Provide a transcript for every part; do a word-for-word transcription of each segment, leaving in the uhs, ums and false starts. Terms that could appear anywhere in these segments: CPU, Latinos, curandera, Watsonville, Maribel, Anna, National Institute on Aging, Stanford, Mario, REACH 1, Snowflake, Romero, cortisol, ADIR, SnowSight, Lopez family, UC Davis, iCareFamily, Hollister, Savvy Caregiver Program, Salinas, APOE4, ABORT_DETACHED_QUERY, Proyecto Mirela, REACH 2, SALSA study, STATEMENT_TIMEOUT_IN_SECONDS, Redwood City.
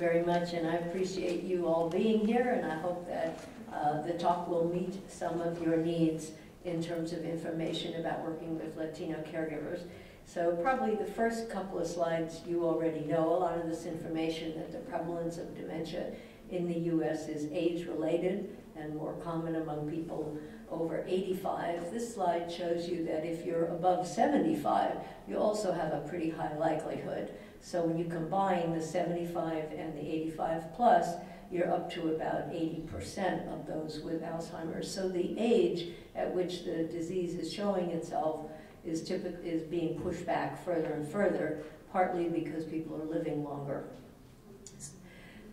very much, and I appreciate you all being here, and I hope that uh, the talk will meet some of your needs in terms of information about working with Latino caregivers. So probably the first couple of slides you already know, a lot of this information that the prevalence of dementia in the U S is age-related and more common among people over eighty-five. This slide shows you that if you're above seventy-five, you also have a pretty high likelihood. So when you combine the seventy-five and the eighty-five plus, you're up to about eighty percent of those with Alzheimer's. So the age at which the disease is showing itself is, typically, is being pushed back further and further, partly because people are living longer.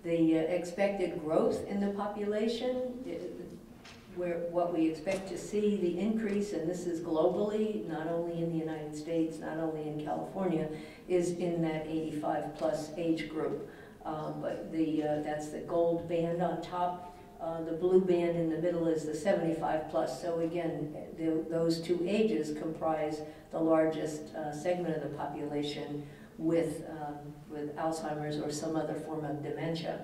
The uh, expected growth in the population, where what we expect to see, the increase, and this is globally, not only in the United States, not only in California, is in that eighty-five plus age group. Uh, but the, uh, that's the gold band on top. Uh, the blue band in the middle is the seventy-five plus. So again, the, those two ages comprise the largest uh, segment of the population with, um, with Alzheimer's or some other form of dementia.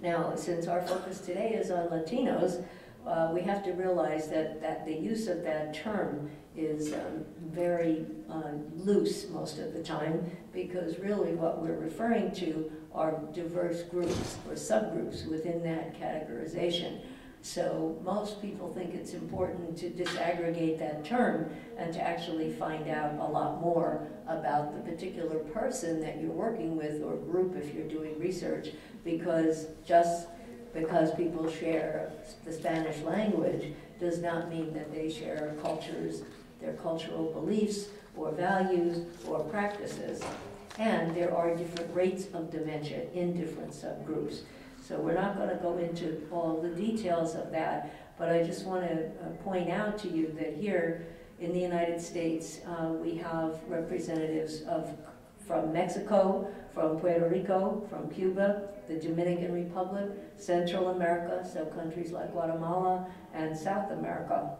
Now, since our focus today is on Latinos, uh, we have to realize that, that the use of that term is um, very uh, loose most of the time, because really what we're referring to are diverse groups or subgroups within that categorization. So most people think it's important to disaggregate that term and to actually find out a lot more about the particular person that you're working with, or group if you're doing research, because just because people share the Spanish language does not mean that they share cultures, their cultural beliefs or values or practices. And there are different rates of dementia in different subgroups. So we're not going to go into all the details of that, but I just want to point out to you that here in the United States, uh, we have representatives of, from Mexico, from Puerto Rico, from Cuba, the Dominican Republic, Central America, so countries like Guatemala, and South America.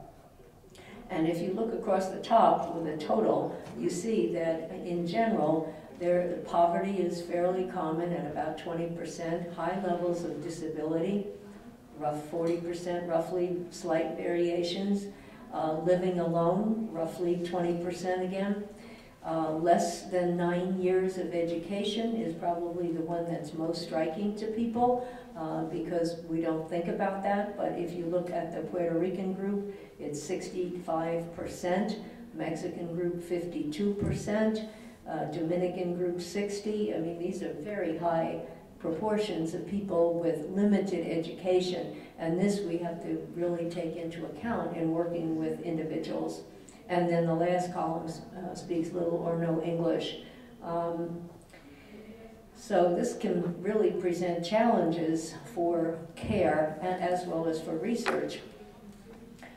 And if you look across the top with a total, you see that in general, There, poverty is fairly common at about twenty percent, high levels of disability, rough forty percent, roughly slight variations, uh, living alone, roughly twenty percent again. Uh, less than nine years of education is probably the one that's most striking to people, uh, because we don't think about that, but if you look at the Puerto Rican group, it's sixty-five percent, Mexican group fifty-two percent, Uh, Dominican group sixty. I mean, these are very high proportions of people with limited education, and this we have to really take into account in working with individuals. And then the last column uh, speaks little or no English. Um, so this can really present challenges for care and as well as for research.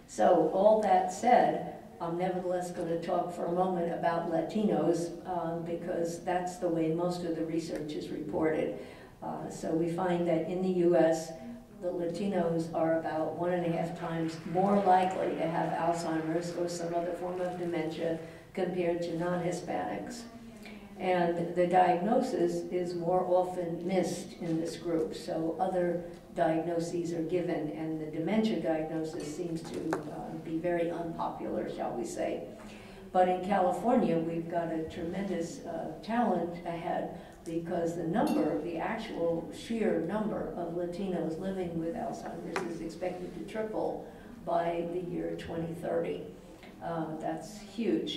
So all that said, I'm nevertheless going to talk for a moment about Latinos, um, because that's the way most of the research is reported. Uh, so we find that in the U S, the Latinos are about one and a half times more likely to have Alzheimer's or some other form of dementia compared to non-Hispanics. And the diagnosis is more often missed in this group, so other diagnoses are given, and the dementia diagnosis seems to uh, be very unpopular, shall we say. But in California, we've got a tremendous uh, challenge ahead, because the number, the actual sheer number of Latinos living with Alzheimer's is expected to triple by the year twenty thirty. Uh, that's huge.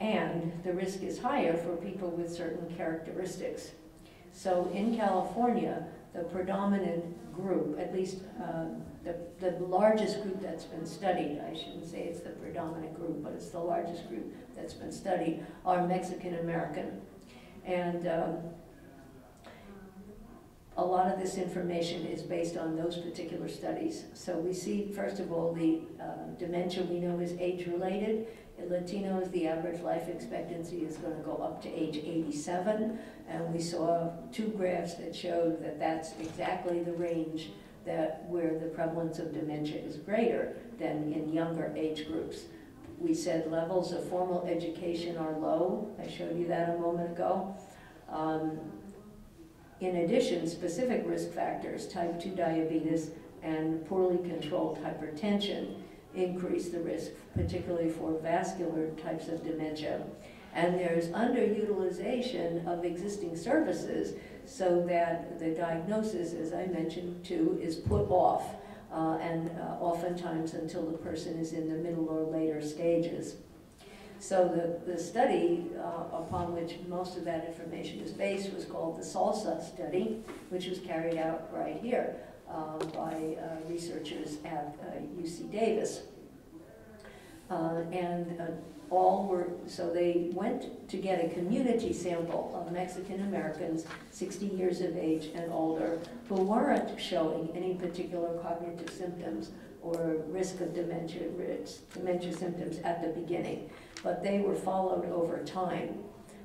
And the risk is higher for people with certain characteristics. So in California, the predominant group, at least uh, the, the largest group that's been studied, I shouldn't say it's the predominant group, but it's the largest group that's been studied, are Mexican American. And um, a lot of this information is based on those particular studies. So we see, first of all, the uh, dementia we know is age-related. In Latinos, the average life expectancy is going to go up to age eighty-seven, and we saw two graphs that showed that that's exactly the range that where the prevalence of dementia is greater than in younger age groups. We said levels of formal education are low. I showed you that a moment ago. Um, In addition, specific risk factors, type two diabetes and poorly controlled hypertension, increase the risk, particularly for vascular types of dementia. And there's underutilization of existing services so that the diagnosis, as I mentioned too, is put off, uh, and uh, oftentimes until the person is in the middle or later stages. So the, the study uh, upon which most of that information is based was called the SALSA study, which was carried out right here uh, by uh, researchers at uh, U C Davis. Uh, and uh, all were, so they went to get a community sample of Mexican Americans sixty years of age and older who weren't showing any particular cognitive symptoms or risk of dementia, dementia symptoms at the beginning, but they were followed over time.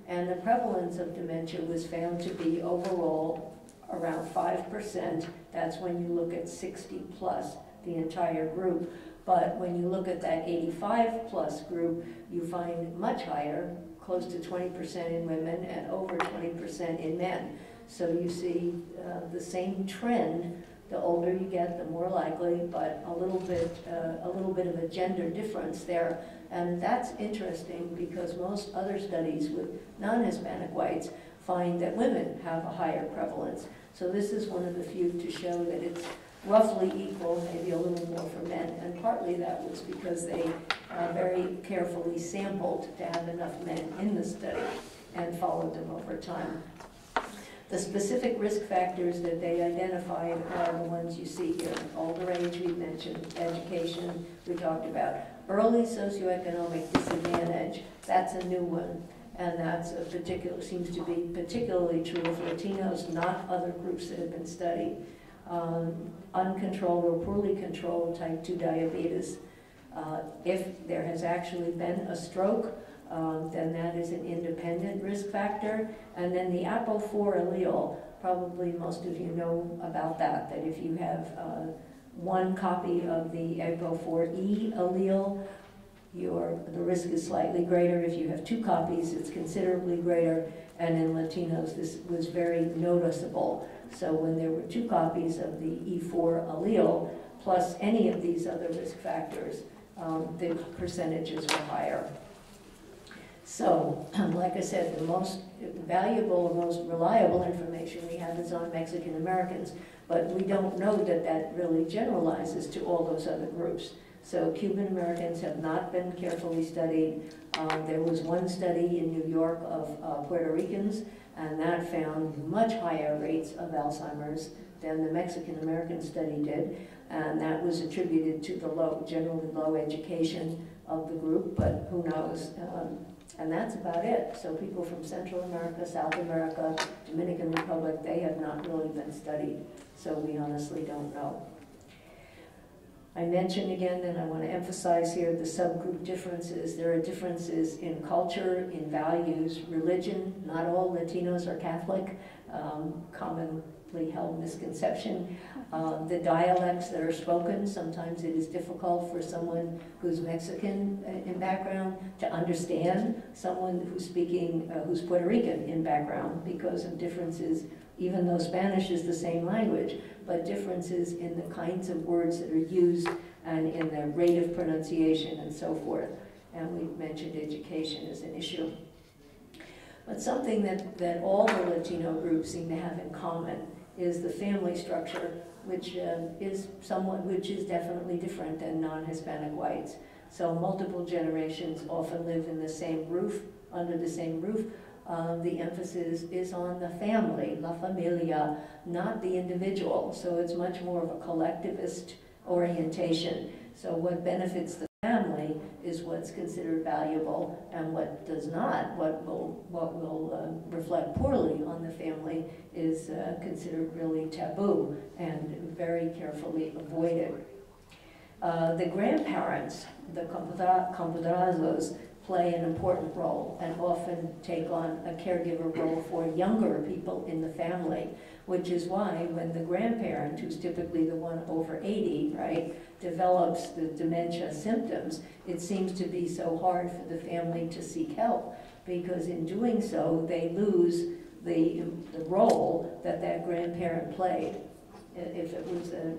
And the prevalence of dementia was found to be overall around five percent. That's when you look at sixty plus, the entire group. But when you look at that eighty-five plus group, you find much higher, close to twenty percent in women and over twenty percent in men. So you see uh, the same trend. The older you get, the more likely, but a little bit, uh, a little bit of a gender difference there. And that's interesting because most other studies with non-Hispanic whites find that women have a higher prevalence. So this is one of the few to show that it's roughly equal, maybe a little more for men, and partly that was because they uh, very carefully sampled to have enough men in the study and followed them over time. The specific risk factors that they identified are the ones you see here. Older age, we mentioned, education, we talked about. Early socioeconomic disadvantage, that's a new one. And that's a particular, seems to be particularly true of Latinos, not other groups that have been studied. Um, uncontrolled or poorly controlled type two diabetes. Uh, if there has actually been a stroke, Um, then that is an independent risk factor. And then the A P O E four allele, probably most of you know about that, that if you have uh, one copy of the A P O E four E allele, your, the risk is slightly greater. If you have two copies, it's considerably greater. And in Latinos, this was very noticeable. So when there were two copies of the E four allele, plus any of these other risk factors, um, the percentages were higher. So, like I said, the most valuable, most reliable information we have is on Mexican Americans, but we don't know that that really generalizes to all those other groups. So Cuban Americans have not been carefully studied. Um, there was one study in New York of uh, Puerto Ricans, and that found much higher rates of Alzheimer's than the Mexican American study did, and that was attributed to the low, generally low education of the group, but who knows? Um, And that's about it. So people from Central America, South America, Dominican Republic, they have not really been studied. So we honestly don't know. I mentioned again, and I want to emphasize here, the subgroup differences. There are differences in culture, in values, religion. Not all Latinos are Catholic, um, commonly held misconception. Uh, the dialects that are spoken, sometimes it is difficult for someone who's Mexican in background to understand someone who's speaking, uh, who's Puerto Rican in background because of differences, even though Spanish is the same language, but differences in the kinds of words that are used and in the rate of pronunciation and so forth. And we've mentioned education as an issue. But something that, that all the Latino groups seem to have in common is the family structure, which uh, is somewhat, which is definitely different than non-Hispanic whites. So multiple generations often live in the same roof, under the same roof. Uh, the emphasis is on the family, la familia, not the individual. So it's much more of a collectivist orientation. So what benefits the family is what's considered valuable, and what does not, what will, what will uh, reflect poorly on the family is uh, considered really taboo and very carefully avoided. Uh, the grandparents, the compadrazos, play an important role and often take on a caregiver role for younger people in the family, which is why when the grandparent, who's typically the one over eighty, right, develops the dementia symptoms, it seems to be so hard for the family to seek help because in doing so, they lose the, the role that that grandparent played, if it was a,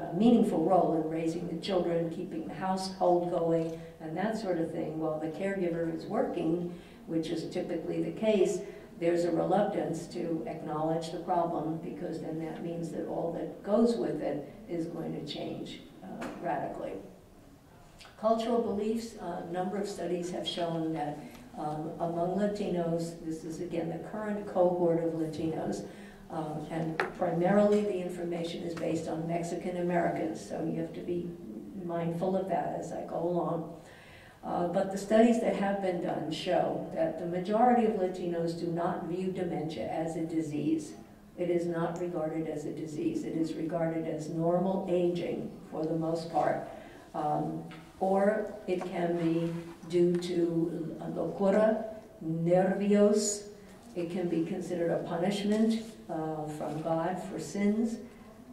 a meaningful role in raising the children, keeping the household going, and that sort of thing, while the caregiver is working, which is typically the case, there's a reluctance to acknowledge the problem, because then that means that all that goes with it is going to change uh, radically. Cultural beliefs, uh, a number of studies have shown that um, among Latinos, this is again the current cohort of Latinos, um, and primarily the information is based on Mexican Americans, so you have to be mindful of that as I go along. Uh, but the studies that have been done show that the majority of Latinos do not view dementia as a disease. It is not regarded as a disease. It is regarded as normal aging for the most part. Um, or it can be due to locura, nervios. It can be considered a punishment uh, from God for sins.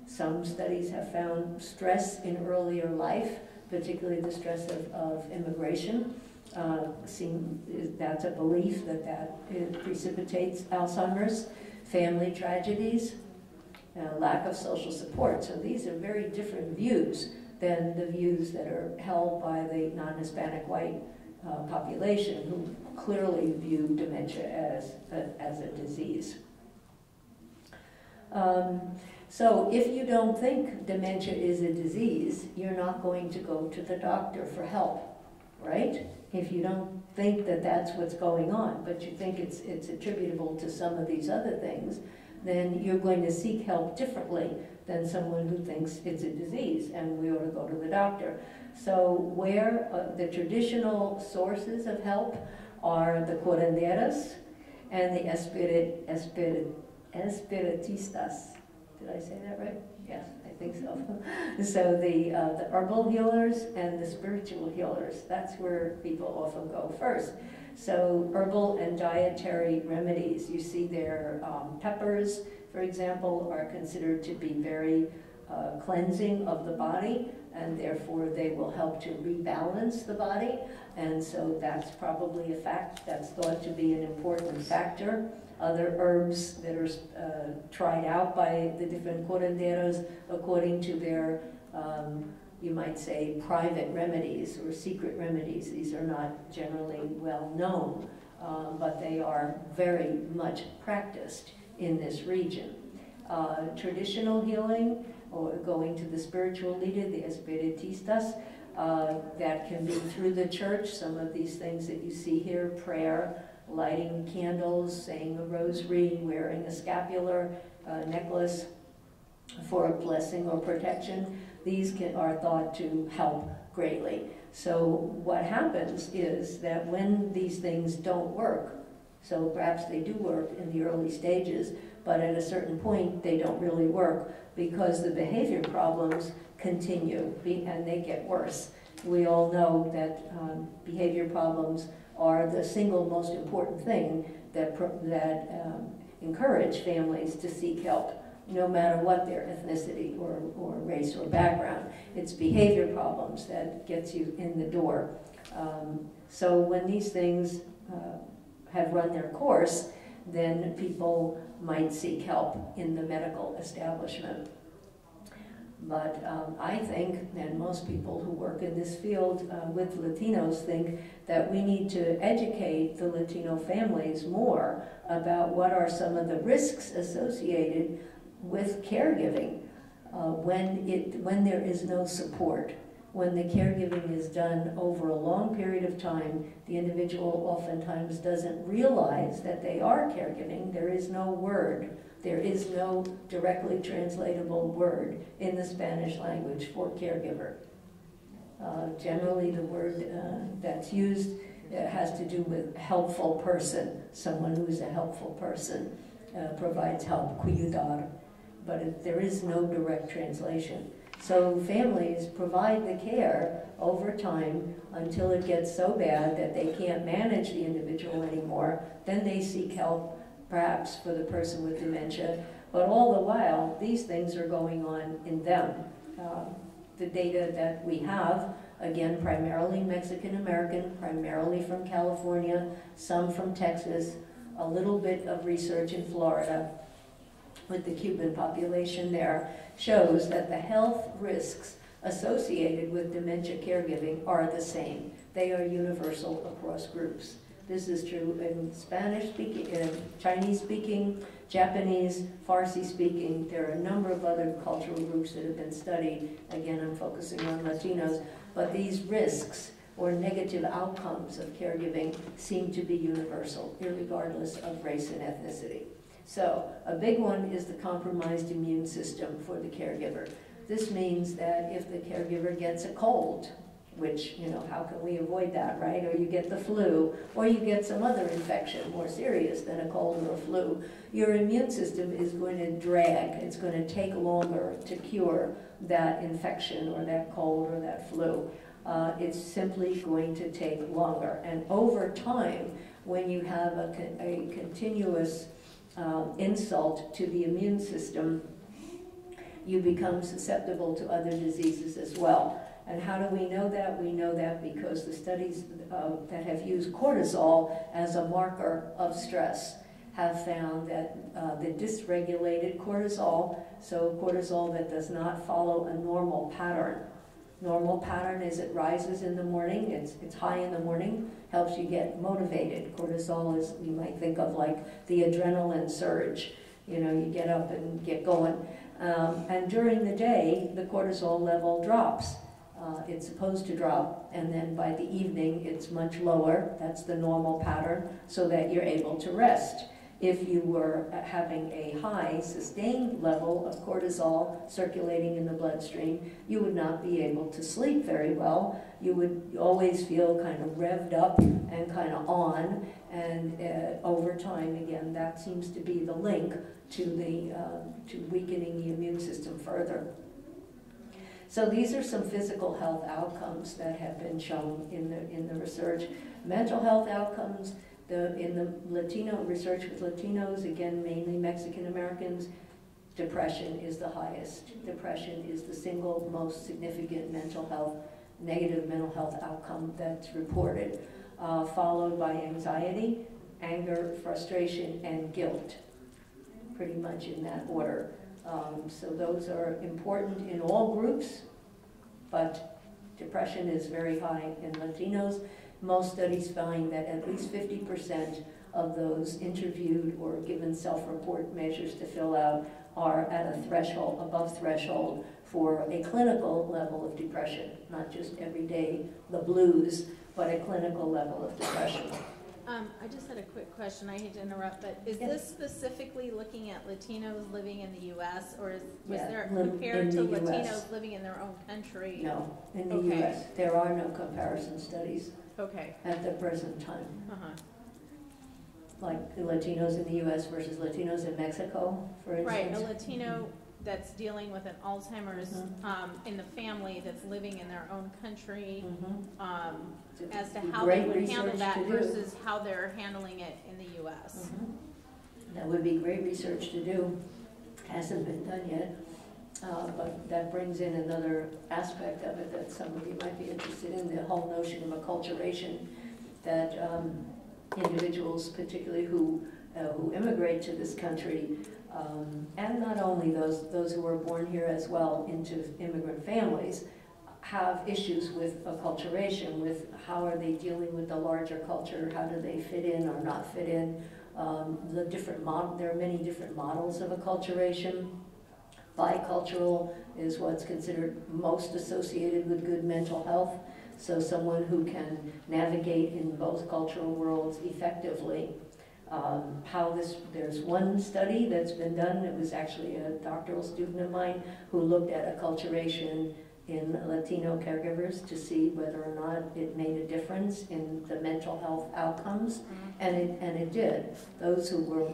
Some studies have found stress in earlier life, particularly the stress of, of immigration. Uh, seem, that's a belief that that precipitates Alzheimer's, family tragedies, uh, lack of social support. So these are very different views than the views that are held by the non-Hispanic white uh, population, who clearly view dementia as a, as a disease. Um, So if you don't think dementia is a disease, you're not going to go to the doctor for help, right? If you don't think that that's what's going on, but you think it's, it's attributable to some of these other things, then you're going to seek help differently than someone who thinks it's a disease and we ought to go to the doctor. So where uh, the traditional sources of help are the curanderas and the espirit, espirit, espiritistas. Did I say that right? Yes, I think so. So the, uh, the herbal healers and the spiritual healers, that's where people often go first. So herbal and dietary remedies, you see their um, peppers, for example, are considered to be very uh, cleansing of the body, and therefore they will help to rebalance the body. And so that's probably a fact that's thought to be an important factor. Other herbs that are uh, tried out by the different curanderos according to their, um, you might say, private remedies or secret remedies. These are not generally well known, uh, but they are very much practiced in this region. Uh, traditional healing, or going to the spiritual leader, the espiritistas, uh, that can be through the church. Some of these things that you see here, prayer, lighting candles, saying a rosary, wearing a scapular uh, necklace for a blessing or protection. These can, are thought to help greatly. So what happens is that when these things don't work, so perhaps they do work in the early stages, but at a certain point they don't really work because the behavior problems continue and they get worse. We all know that um, behavior problems are the single most important thing that, that um, encourage families to seek help, no matter what their ethnicity or, or race or background. It's behavior problems that gets you in the door. Um, so when these things uh, have run their course, then people might seek help in the medical establishment. But um, I think, and most people who work in this field uh, with Latinos think, that we need to educate the Latino families more about what are some of the risks associated with caregiving uh, when, it, when there is no support. When the caregiving is done over a long period of time, the individual oftentimes doesn't realize that they are caregiving. There is no word. There is no directly translatable word in the Spanish language for caregiver. Uh, generally, the word uh, that's used uh, has to do with helpful person, someone who is a helpful person, uh, provides help, cuidar, but it, there is no direct translation. So families provide the care over time until it gets so bad that they can't manage the individual anymore. Then they seek help, perhaps for the person with dementia, but all the while, these things are going on in them. Uh, the data that we have, again, primarily Mexican American, primarily from California, some from Texas, a little bit of research in Florida with the Cuban population there shows that the health risks associated with dementia caregiving are the same. They are universal across groups. This is true in Spanish-speaking, uh, Chinese-speaking, Japanese, Farsi-speaking. There are a number of other cultural groups that have been studied. Again, I'm focusing on Latinos, but these risks or negative outcomes of caregiving seem to be universal, irregardless of race and ethnicity. So a big one is the compromised immune system for the caregiver. This means that if the caregiver gets a cold, which, you know, how can we avoid that, right? Or you get the flu, or you get some other infection more serious than a cold or a flu, your immune system is going to drag. It's going to take longer to cure that infection or that cold or that flu. Uh, it's simply going to take longer. And over time, when you have a, con a continuous uh, insult to the immune system, you become susceptible to other diseases as well. And how do we know that? We know that because the studies uh, that have used cortisol as a marker of stress have found that uh, the dysregulated cortisol, so cortisol that does not follow a normal pattern. Normal pattern is it rises in the morning, it's, it's high in the morning, helps you get motivated. Cortisol is, you might think of like the adrenaline surge. You know, you get up and get going. Um, and during the day, the cortisol level drops. Uh, it's supposed to drop, and then by the evening it's much lower. That's the normal pattern, so that you're able to rest. If you were having a high, sustained level of cortisol circulating in the bloodstream, you would not be able to sleep very well. You would always feel kind of revved up and kind of on, and uh, over time, again, that seems to be the link to, the, uh, to weakening the immune system further. So these are some physical health outcomes that have been shown in the, in the research. Mental health outcomes, the, in the Latino research with Latinos, again, mainly Mexican Americans, depression is the highest. Depression is the single most significant mental health, negative mental health outcome that's reported, uh, followed by anxiety, anger, frustration, and guilt, pretty much in that order. Um, so those are important in all groups, but depression is very high in Latinos. Most studies find that at least fifty percent of those interviewed or given self-report measures to fill out are at a threshold, above threshold, for a clinical level of depression. Not just everyday, the blues, but a clinical level of depression. Um, I just had a quick question. I hate to interrupt, but is yes. this specifically looking at Latinos living in the U S, or is, was yeah, there compared to U S Latinos living in their own country? No, in the okay. U S There are no comparison studies okay. at the present time. Uh-huh. Like the Latinos in the U S versus Latinos in Mexico, for instance. Right, a Latino that's dealing with an Alzheimer's mm-hmm. um, in the family that's living in their own country, mm-hmm. um, as to how they would handle that versus how they're handling it in the U S. Mm-hmm. That would be great research to do. Hasn't been done yet, uh, but that brings in another aspect of it that some of you might be interested in, the whole notion of acculturation, that um, individuals, particularly who, uh, who immigrate to this country, Um, and not only those, those who were born here as well into immigrant families have issues with acculturation, with how are they dealing with the larger culture, how do they fit in or not fit in, um, the different model, there are many different models of acculturation. Bicultural is what's considered most associated with good mental health, so someone who can navigate in both cultural worlds effectively. Um, how this, there's one study that's been done, it was actually a doctoral student of mine who looked at acculturation in Latino caregivers to see whether or not it made a difference in the mental health outcomes, and it, and it did. Those who were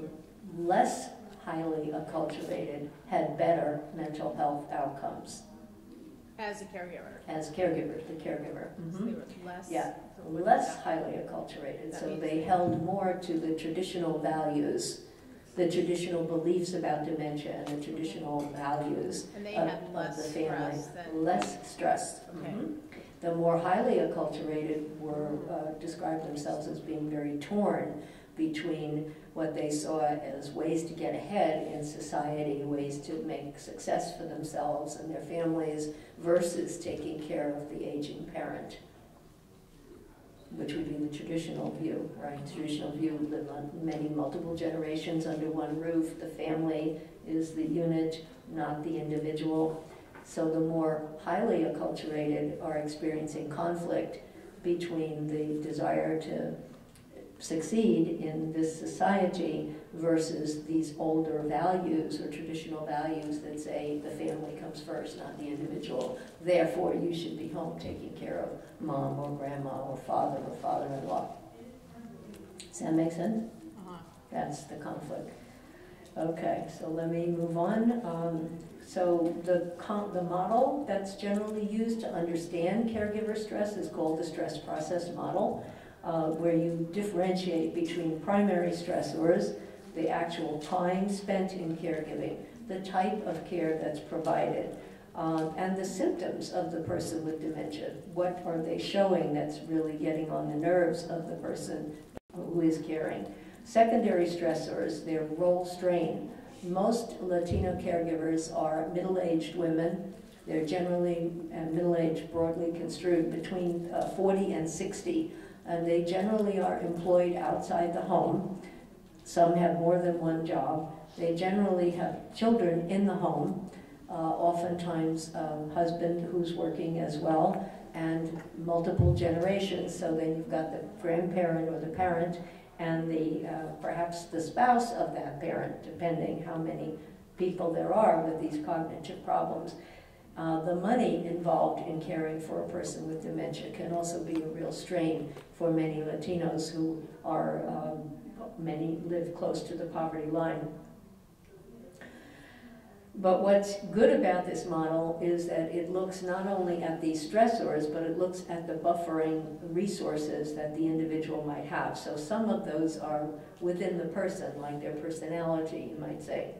less highly acculturated had better mental health outcomes. As a caregiver. As caregiver, the caregiver. Mm-hmm. So they were less, yeah, less highly acculturated, that so they held more to the traditional values, the traditional beliefs about dementia and the traditional values and they of, had less of the family. Than less stressed. Okay. Mm-hmm. The more highly acculturated were uh, described themselves as being very torn between what they saw as ways to get ahead in society, ways to make success for themselves and their families, versus taking care of the aging parent, which would be the traditional view, right? Traditional view, the many multiple generations under one roof, the family is the unit, not the individual. So the more highly acculturated are experiencing conflict between the desire to succeed in this society versus these older values or traditional values that say the family comes first, not the individual. Therefore, you should be home taking care of mom or grandma or father or father-in-law. Does that make sense? Uh-huh. That's the conflict. Okay, so let me move on. Um, so the, the model that's generally used to understand caregiver stress is called the stress process model, uh, where you differentiate between primary stressors, the actual time spent in caregiving, the type of care that's provided, um, and the symptoms of the person with dementia. What are they showing that's really getting on the nerves of the person who is caring? Secondary stressors, their role strain. Most Latino caregivers are middle-aged women. They're generally uh, middle-aged, broadly construed, between uh, forty and sixty. And they generally are employed outside the home. Some have more than one job. They generally have children in the home, uh, oftentimes a husband who's working as well, and multiple generations. So then you've got the grandparent or the parent, and the uh, perhaps the spouse of that parent, depending how many people there are with these cognitive problems. Uh, the money involved in caring for a person with dementia can also be a real strain for many Latinos who are, um, many live close to the poverty line. But what's good about this model is that it looks not only at these stressors, but it looks at the buffering resources that the individual might have. So some of those are within the person, like their personality, you might say.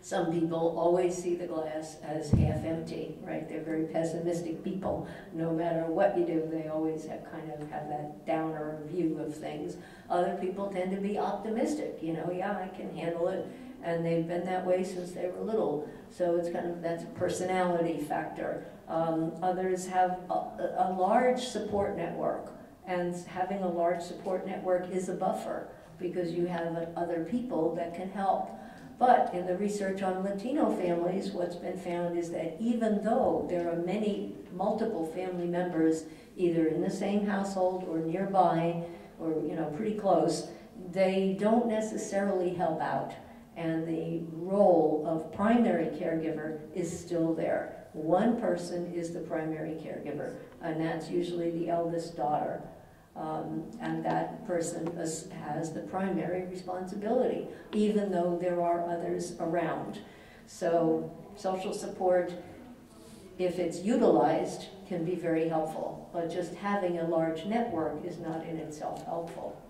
Some people always see the glass as half empty, right? They're very pessimistic people. No matter what you do, they always have kind of have that downer view of things. Other people tend to be optimistic, you know, yeah, I can handle it. And they've been that way since they were little. So it's kind of, that's a personality factor. Um, others have a, a large support network, and having a large support network is a buffer because you have other people that can help. But in the research on Latino families, what's been found is that even though there are many multiple family members either in the same household or nearby or, you know, pretty close, they don't necessarily help out. And the role of primary caregiver is still there. One person is the primary caregiver, and that's usually the eldest daughter. Um, and that person has the primary responsibility, even though there are others around. So social support, if it's utilized, can be very helpful, but just having a large network is not in itself helpful.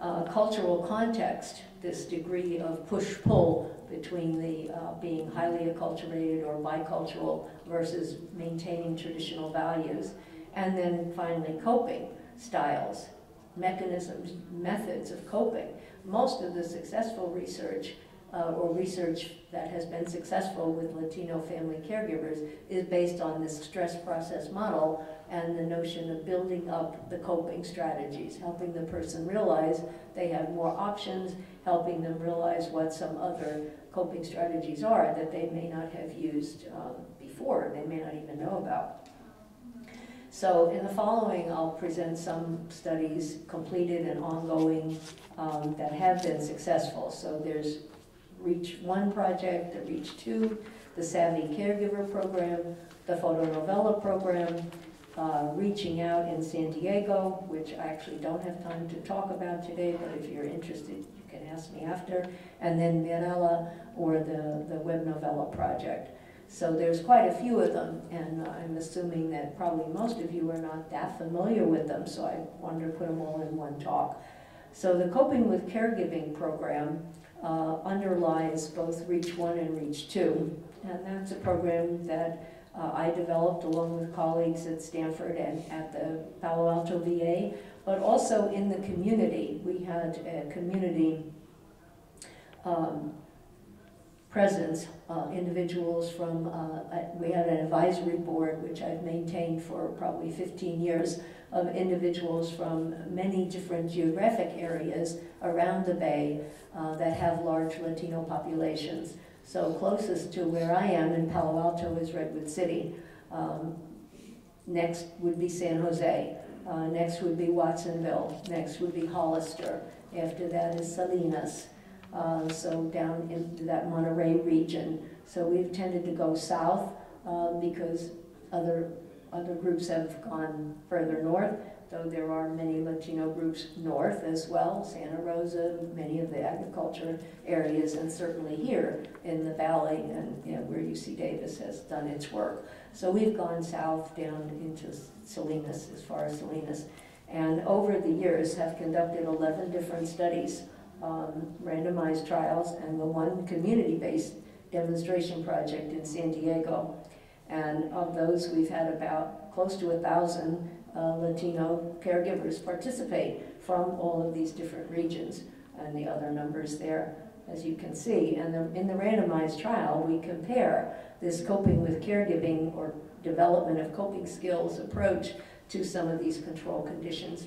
Uh, cultural context, this degree of push-pull between the uh, being highly acculturated or bicultural versus maintaining traditional values. And then finally, coping styles, mechanisms, methods of coping. Most of the successful research uh, or research that has been successful with Latino family caregivers is based on this stress process model and the notion of building up the coping strategies, helping the person realize they have more options, helping them realize what some other coping strategies are that they may not have used um, before, they may not even know about. So in the following, I'll present some studies completed and ongoing um, that have been successful. So there's REACH one project, the REACH two, the Savvy Caregiver Program, the Fotonovela program, Uh, reaching Out in San Diego, which I actually don't have time to talk about today, but if you're interested, you can ask me after, and then Mirella, or the, the web novella project. So there's quite a few of them, and I'm assuming that probably most of you are not that familiar with them, so I wanted to put them all in one talk. So the Coping with Caregiving program uh, underlies both REACH one and REACH two, and that's a program that uh, I developed along with colleagues at Stanford and at the Palo Alto V A, but also in the community. We had a community um, presence, uh, individuals from, uh, we had an advisory board, which I've maintained for probably fifteen years, of individuals from many different geographic areas around the Bay uh, that have large Latino populations. So closest to where I am in Palo Alto is Redwood City. Um, next would be San Jose. Uh, next would be Watsonville. Next would be Hollister. After that is Salinas. Uh, so down into that Monterey region. So we've tended to go south uh, because other Other groups have gone further north, though there are many Latino groups north as well, Santa Rosa, many of the agriculture areas, and certainly here in the valley, and you know, where U C Davis has done its work. So we've gone south down into Salinas, as far as Salinas, and over the years have conducted eleven different studies, um, randomized trials, and the one community-based demonstration project in San Diego. And of those, we've had about close to a thousand uh, Latino caregivers participate from all of these different regions, and the other numbers there, as you can see. And the, in the randomized trial, we compare this coping with caregiving or development of coping skills approach to some of these control conditions.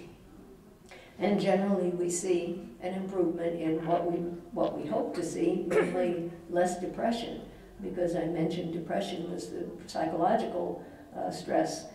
And generally, we see an improvement in what we, what we hope to see, namely less depression. Because I mentioned depression was the psychological uh, stress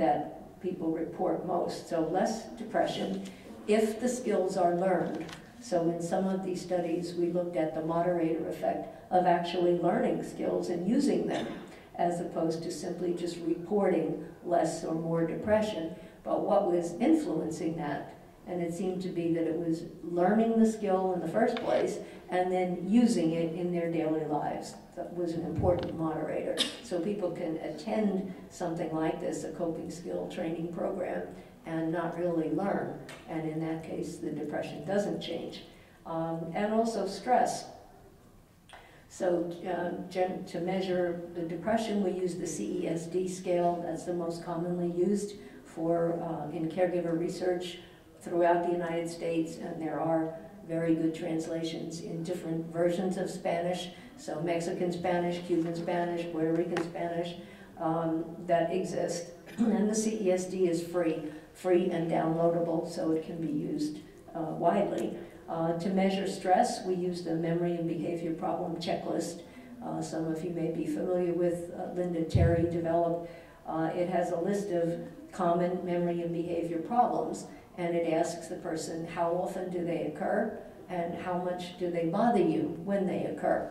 that people report most. So less depression if the skills are learned. So in some of these studies, we looked at the moderator effect of actually learning skills and using them, as opposed to simply just reporting less or more depression. But what was influencing that? And it seemed to be that it was learning the skill in the first place and then using it in their daily lives. That was an important moderator. So people can attend something like this, a coping skill training program, and not really learn. And in that case, the depression doesn't change. Um, and also stress. So uh, gen to measure the depression, we use the C E S D scale. That's the most commonly used for uh, in caregiver research throughout the United States, and there are very good translations in different versions of Spanish, so Mexican Spanish, Cuban Spanish, Puerto Rican Spanish, um, that exist. And the C E S D is free, free and downloadable, so it can be used uh, widely. Uh, to measure stress, we use the memory and behavior problem checklist. Uh, some of you may be familiar with uh, Linda Terry developed. Uh, it has a list of common memory and behavior problems, and it asks the person how often do they occur and how much do they bother you when they occur.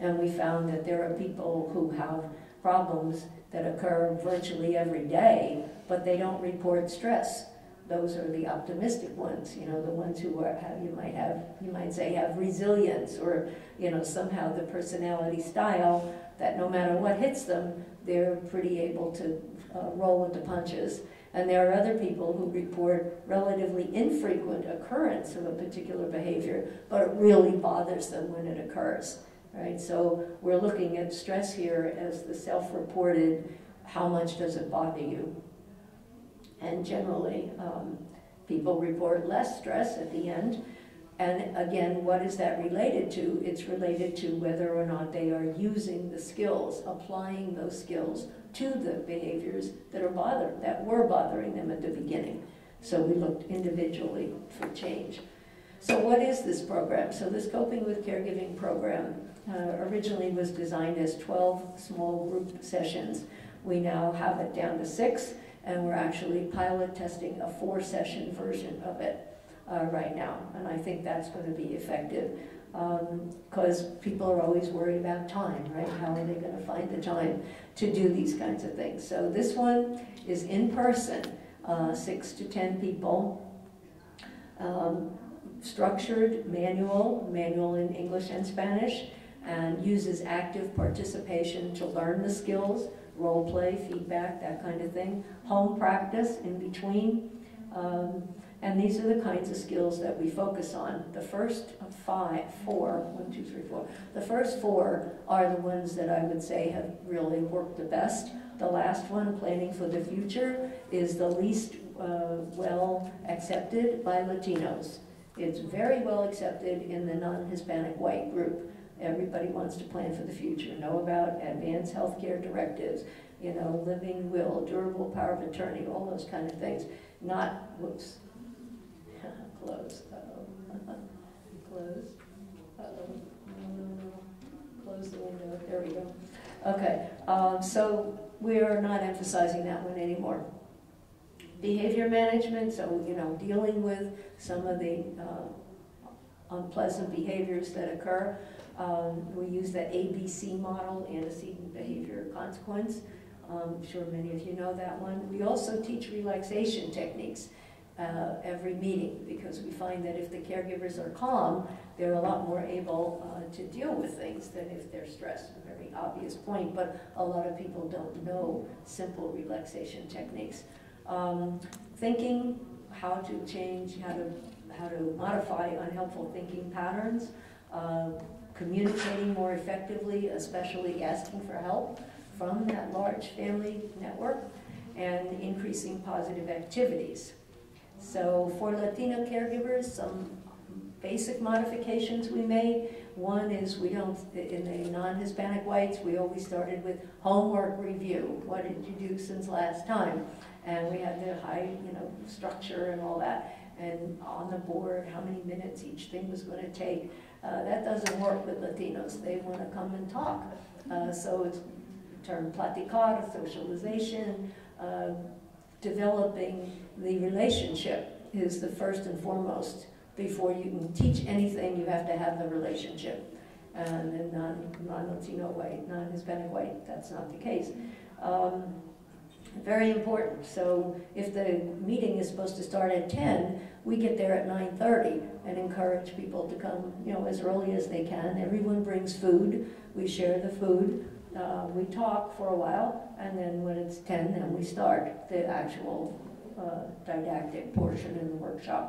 And we found that there are people who have problems that occur virtually every day, but they don't report stress. Those are the optimistic ones, you know, the ones who are, you might have, you might say have resilience, or you know, somehow the personality style that no matter what hits them, they're pretty able to uh, roll with the punches. And there are other people who report relatively infrequent occurrence of a particular behavior, but it really bothers them when it occurs, right? So we're looking at stress here as the self-reported, how much does it bother you? And generally, um, people report less stress at the end. And again, what is that related to? It's related to whether or not they are using the skills, applying those skills to the behaviors that are bothered, that were bothering them at the beginning. So we looked individually for change. So what is this program? So this Coping with Caregiving program uh, originally was designed as twelve small group sessions. We now have it down to six, and we're actually pilot testing a four-session version of it uh, right now. And I think that's going to be effective, because um, people are always worried about time, right? How are they going to find the time to do these kinds of things? So this one is in person, uh, six to ten people, um, structured, manual, manual in English and Spanish, and uses active participation to learn the skills, role play, feedback, that kind of thing, home practice in between, um, And these are the kinds of skills that we focus on. The first five, four, one, two, three, four. The first four are the ones that I would say have really worked the best. The last one, planning for the future, is the least uh, well accepted by Latinos. It's very well accepted in the non-Hispanic white group. Everybody wants to plan for the future, know about advanced healthcare directives, you know, living will, durable power of attorney, all those kind of things. Not, whoops, close, uh-oh, close, uh-oh, close the window, there we go. Okay, um, so we're not emphasizing that one anymore. Behavior management, so, you know, dealing with some of the uh, unpleasant behaviors that occur. Um, we use that A B C model, antecedent behavior consequence. Um, I'm sure many of you know that one. We also teach relaxation techniques uh, every meeting, because we find that if the caregivers are calm, they're a lot more able uh, to deal with things than if they're stressed. A very obvious point, but a lot of people don't know simple relaxation techniques. Um, thinking, how to change, how to, how to modify unhelpful thinking patterns. Uh, communicating more effectively, especially asking for help from that large family network, and increasing positive activities. So for Latino caregivers, some basic modifications we made. One is we don't, in the non-Hispanic whites, we always started with homework review. What did you do since last time? And we had the high, you know, structure and all that. And on the board, how many minutes each thing was going to take. Uh, that doesn't work with Latinos. They want to come and talk. Uh, so it's the term platicar, socialization, uh, developing the relationship is the first and foremost. Before you can teach anything, you have to have the relationship. And in non, non-Latino white, non-Hispanic white, that's not the case. Um, Very important. So if the meeting is supposed to start at ten, we get there at nine thirty and encourage people to come, you know, as early as they can. Everyone brings food. We share the food. Uh, we talk for a while, and then when it's ten, then we start the actual uh, didactic portion in the workshop.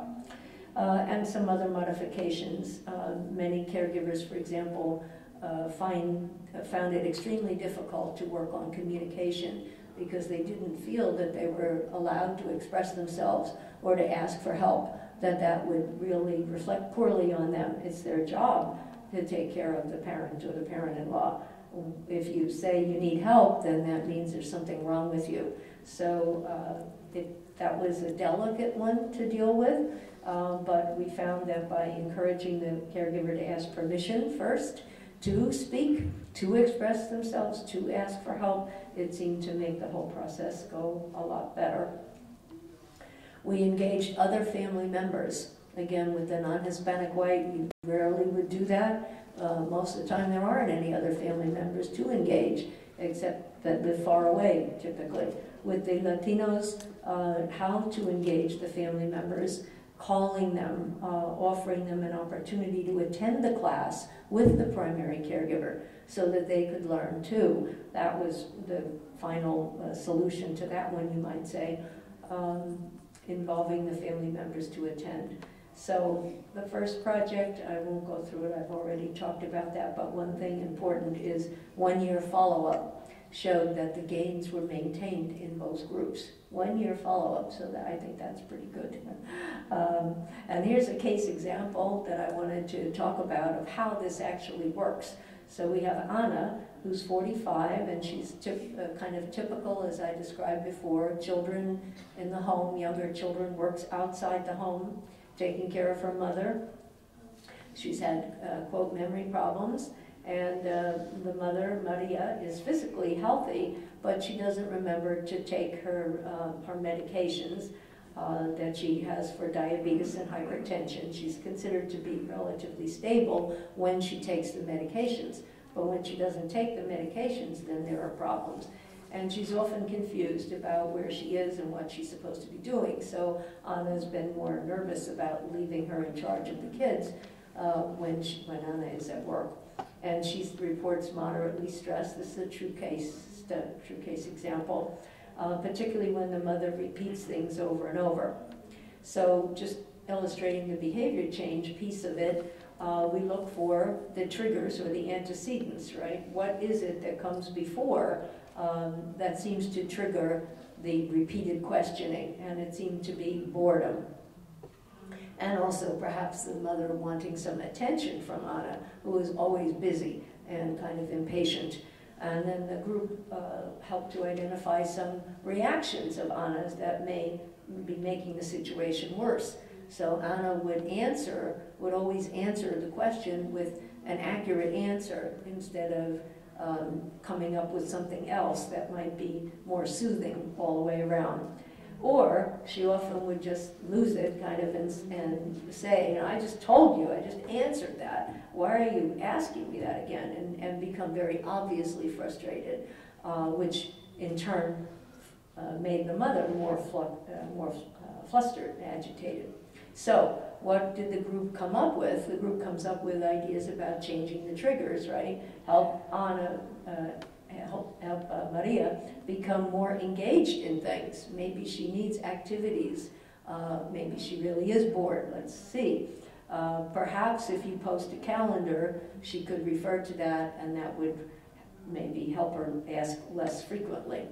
Uh, and some other modifications. Uh, many caregivers, for example, uh, find, found it extremely difficult to work on communication, because they didn't feel that they were allowed to express themselves or to ask for help, that that would really reflect poorly on them. It's their job to take care of the parent or the parent-in-law. If you say you need help, then that means there's something wrong with you. So uh, it, that was a delicate one to deal with, uh, but we found that by encouraging the caregiver to ask permission first, to speak, to express themselves, to ask for help, it seemed to make the whole process go a lot better. We engaged other family members. Again, with the non-Hispanic white, we rarely would do that. Uh, most of the time there aren't any other family members to engage, except that live far away, typically. With the Latinos, uh, how to engage the family members, calling them, uh, offering them an opportunity to attend the class with the primary caregiver so that they could learn too. That was the final uh, solution to that one, you might say, um, involving the family members to attend. So the first project, I won't go through it, I've already talked about that, but one thing important is one-year follow-up showed that the gains were maintained in most groups. One-year follow-up, so that I think that's pretty good. Um, and here's a case example that I wanted to talk about of how this actually works. So we have Anna, who's forty-five, and she's uh, kind of typical, as I described before, children in the home, younger children, works outside the home, taking care of her mother. She's had, uh, quote, memory problems. And uh, the mother, Maria, is physically healthy, but she doesn't remember to take her, uh, her medications uh, that she has for diabetes and hypertension. She's considered to be relatively stable when she takes the medications. But when she doesn't take the medications, then there are problems. And she's often confused about where she is and what she's supposed to be doing. So Anna's been more nervous about leaving her in charge of the kids uh, when, she, when Anna is at work. And she reports moderately stressed. This is a true case, a true case example, uh, particularly when the mother repeats things over and over. So just illustrating the behavior change piece of it, uh, we look for the triggers or the antecedents, right? What is it that comes before um, that seems to trigger the repeated questioning? And it seemed to be boredom. And also perhaps the mother wanting some attention from Anna, who is always busy and kind of impatient. And then the group uh, helped to identify some reactions of Anna's that may be making the situation worse. So Anna would answer, would always answer the question with an accurate answer instead of um, coming up with something else that might be more soothing all the way around. Or she often would just lose it, kind of, and, and say, you know, I just told you, I just answered that. Why are you asking me that again? And, and become very obviously frustrated, uh, which in turn uh, made the mother more, fl uh, more uh, flustered and agitated. So what did the group come up with? The group comes up with ideas about changing the triggers, right? Help Anna. Uh, help, help uh, Maria become more engaged in things. Maybe she needs activities. Uh, maybe she really is bored. Let's see. Uh, perhaps if you post a calendar, she could refer to that, and that would maybe help her ask less frequently.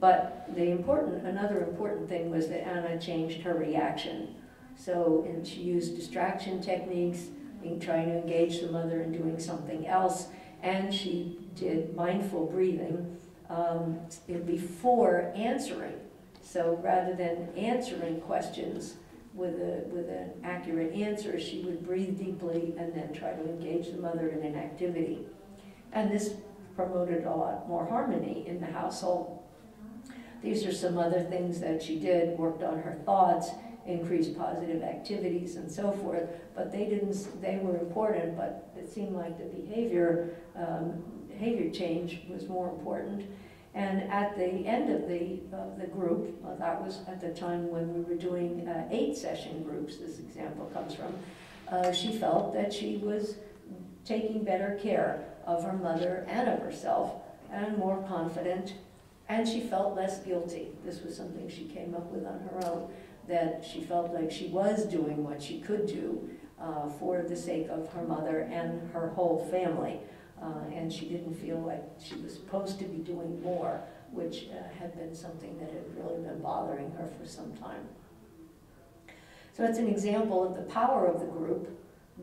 But the important, another important thing was that Anna changed her reaction. So, and she used distraction techniques, in trying to engage the mother in doing something else, and she did mindful breathing um, before answering. So rather than answering questions with, a, with an accurate answer, she would breathe deeply and then try to engage the mother in an activity. And this promoted a lot more harmony in the household. These are some other things that she did, worked on her thoughts, increased positive activities and so forth, but they didn't, they were important, but it seemed like the behavior, um, behavior change was more important. And at the end of the, of the group, well, that was at the time when we were doing uh, eight session groups, this example comes from, uh, she felt that she was taking better care of her mother and of herself, and more confident, and she felt less guilty. This was something she came up with on her own, that she felt like she was doing what she could do uh, for the sake of her mother and her whole family. Uh, and she didn't feel like she was supposed to be doing more, which uh, had been something that had really been bothering her for some time. So it's an example of the power of the group,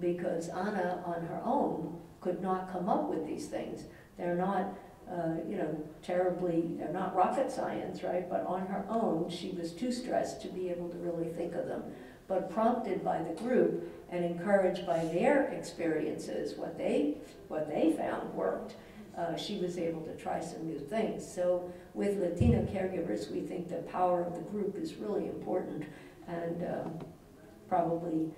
because Anna on her own could not come up with these things. They're not Uh, you know, terribly, they're not rocket science, right? But on her own, she was too stressed to be able to really think of them. But prompted by the group and encouraged by their experiences, what they, what they found worked, uh, she was able to try some new things. So with Latino caregivers, we think the power of the group is really important, and um, probably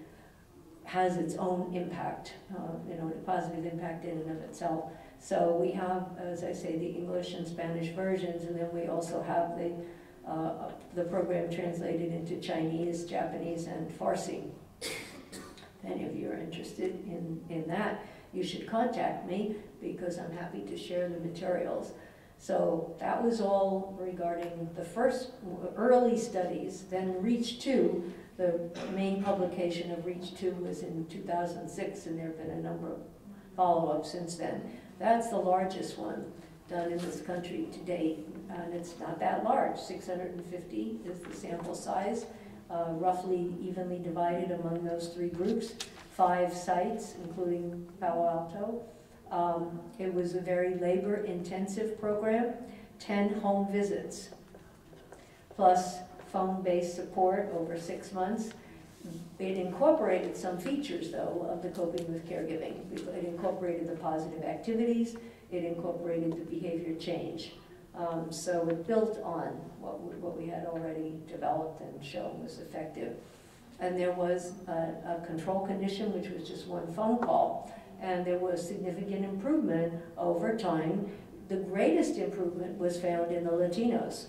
has its own impact, uh, you know, a positive impact in and of itself. So we have, as I say, the English and Spanish versions, and then we also have the, uh, the program translated into Chinese, Japanese, and Farsi. If any of you are interested in, in that, you should contact me, because I'm happy to share the materials. So that was all regarding the first early studies. Then REACH two, the main publication of REACH two was in two thousand six, and there have been a number of follow-ups since then. That's the largest one done in this country to date, and it's not that large. six hundred fifty is the sample size, uh, roughly evenly divided among those three groups, five sites, including Palo Alto. Um, it was a very labor-intensive program, ten home visits, plus phone-based support over six months. It incorporated some features, though, of the coping with caregiving. It incorporated the positive activities. It incorporated the behavior change. Um, so it built on what we, what we had already developed and shown was effective. And there was a, a control condition, which was just one phone call. And there was significant improvement over time. The greatest improvement was found in the Latinos,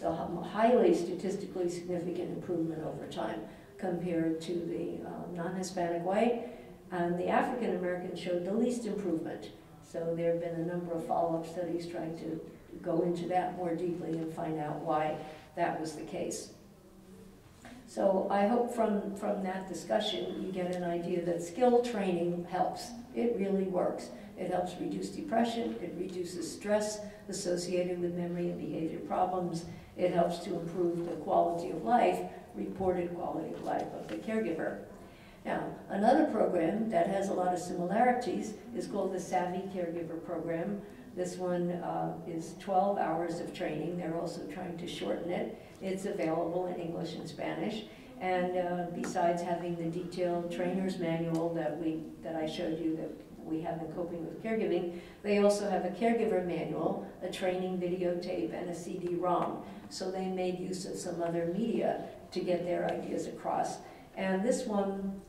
the highly statistically significant improvement over time, compared to the um, non-Hispanic white, and the African American showed the least improvement. So there have been a number of follow-up studies trying to go into that more deeply and find out why that was the case. So I hope from, from that discussion you get an idea that skill training helps. It really works. It helps reduce depression, it reduces stress associated with memory and behavior problems, it helps to improve the quality of life, reported quality of life of the caregiver. Now, another program that has a lot of similarities is called the Savvy Caregiver Program. This one uh, is twelve hours of training. They're also trying to shorten it. It's available in English and Spanish. And uh, besides having the detailed trainer's manual that, we, that I showed you that we have in Coping with Caregiving, they also have a caregiver manual, a training videotape, and a C D ROM. So they made use of some other media to get their ideas across. And this one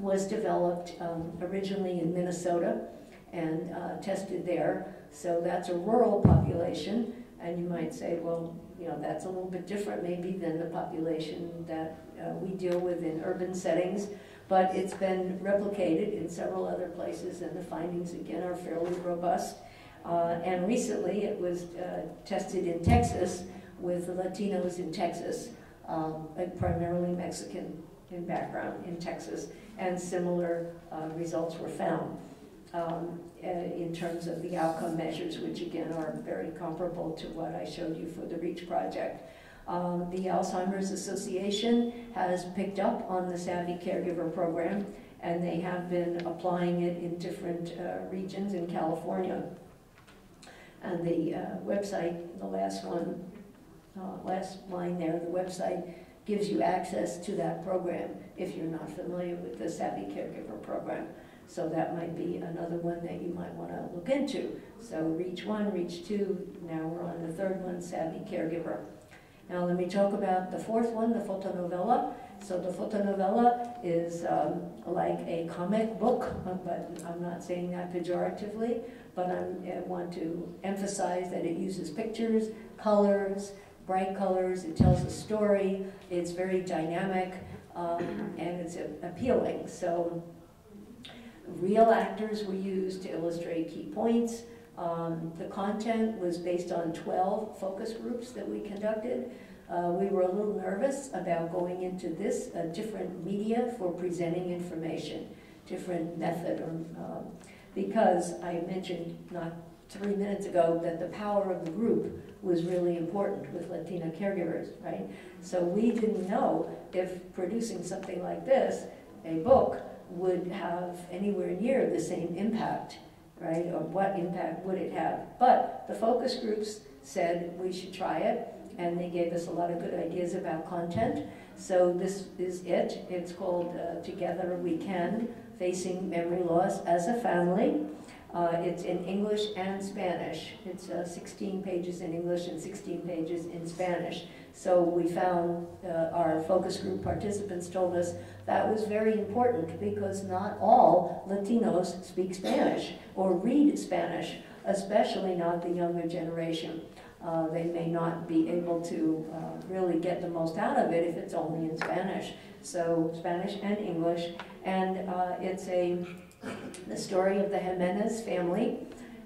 was developed um, originally in Minnesota and uh, tested there. So that's a rural population. And you might say, well, you know, that's a little bit different maybe than the population that uh, we deal with in urban settings. But it's been replicated in several other places, and the findings, again, are fairly robust. Uh, and recently, it was uh, tested in Texas with Latinos in Texas, um, primarily Mexican in background in Texas, and similar uh, results were found um, in terms of the outcome measures, which, again, are very comparable to what I showed you for the REACH project. Um, the Alzheimer's Association has picked up on the Savvy Caregiver Program, and they have been applying it in different uh, regions in California. And the uh, website, the last one, uh, last line there, the website gives you access to that program if you're not familiar with the Savvy Caregiver Program. So that might be another one that you might want to look into. So REACH one, REACH two, now we're on the third one, Savvy Caregiver. Now let me talk about the fourth one, the Fotonovela. So the Fotonovela is um, like a comic book, but I'm not saying that pejoratively, but I'm, I want to emphasize that it uses pictures, colors, bright colors, it tells a story, it's very dynamic, um, and it's appealing. So real actors were used to illustrate key points. Um, the content was based on twelve focus groups that we conducted. Uh, we were a little nervous about going into this uh, different media for presenting information, different method, or, um, because I mentioned not three minutes ago that the power of the group was really important with Latino caregivers, right? So we didn't know if producing something like this, a book, would have anywhere near the same impact, right, or what impact would it have. But the focus groups said we should try it, and they gave us a lot of good ideas about content. So this is it. It's called uh, Together We Can, Facing Memory Loss as a Family. Uh, it's in English and Spanish. It's uh, sixteen pages in English and sixteen pages in Spanish. So we found uh, our focus group participants told us that was very important because not all Latinos speak Spanish or read Spanish, especially not the younger generation. Uh, they may not be able to uh, really get the most out of it if it's only in Spanish. So Spanish and English. And uh, it's a the story of the Jimenez family,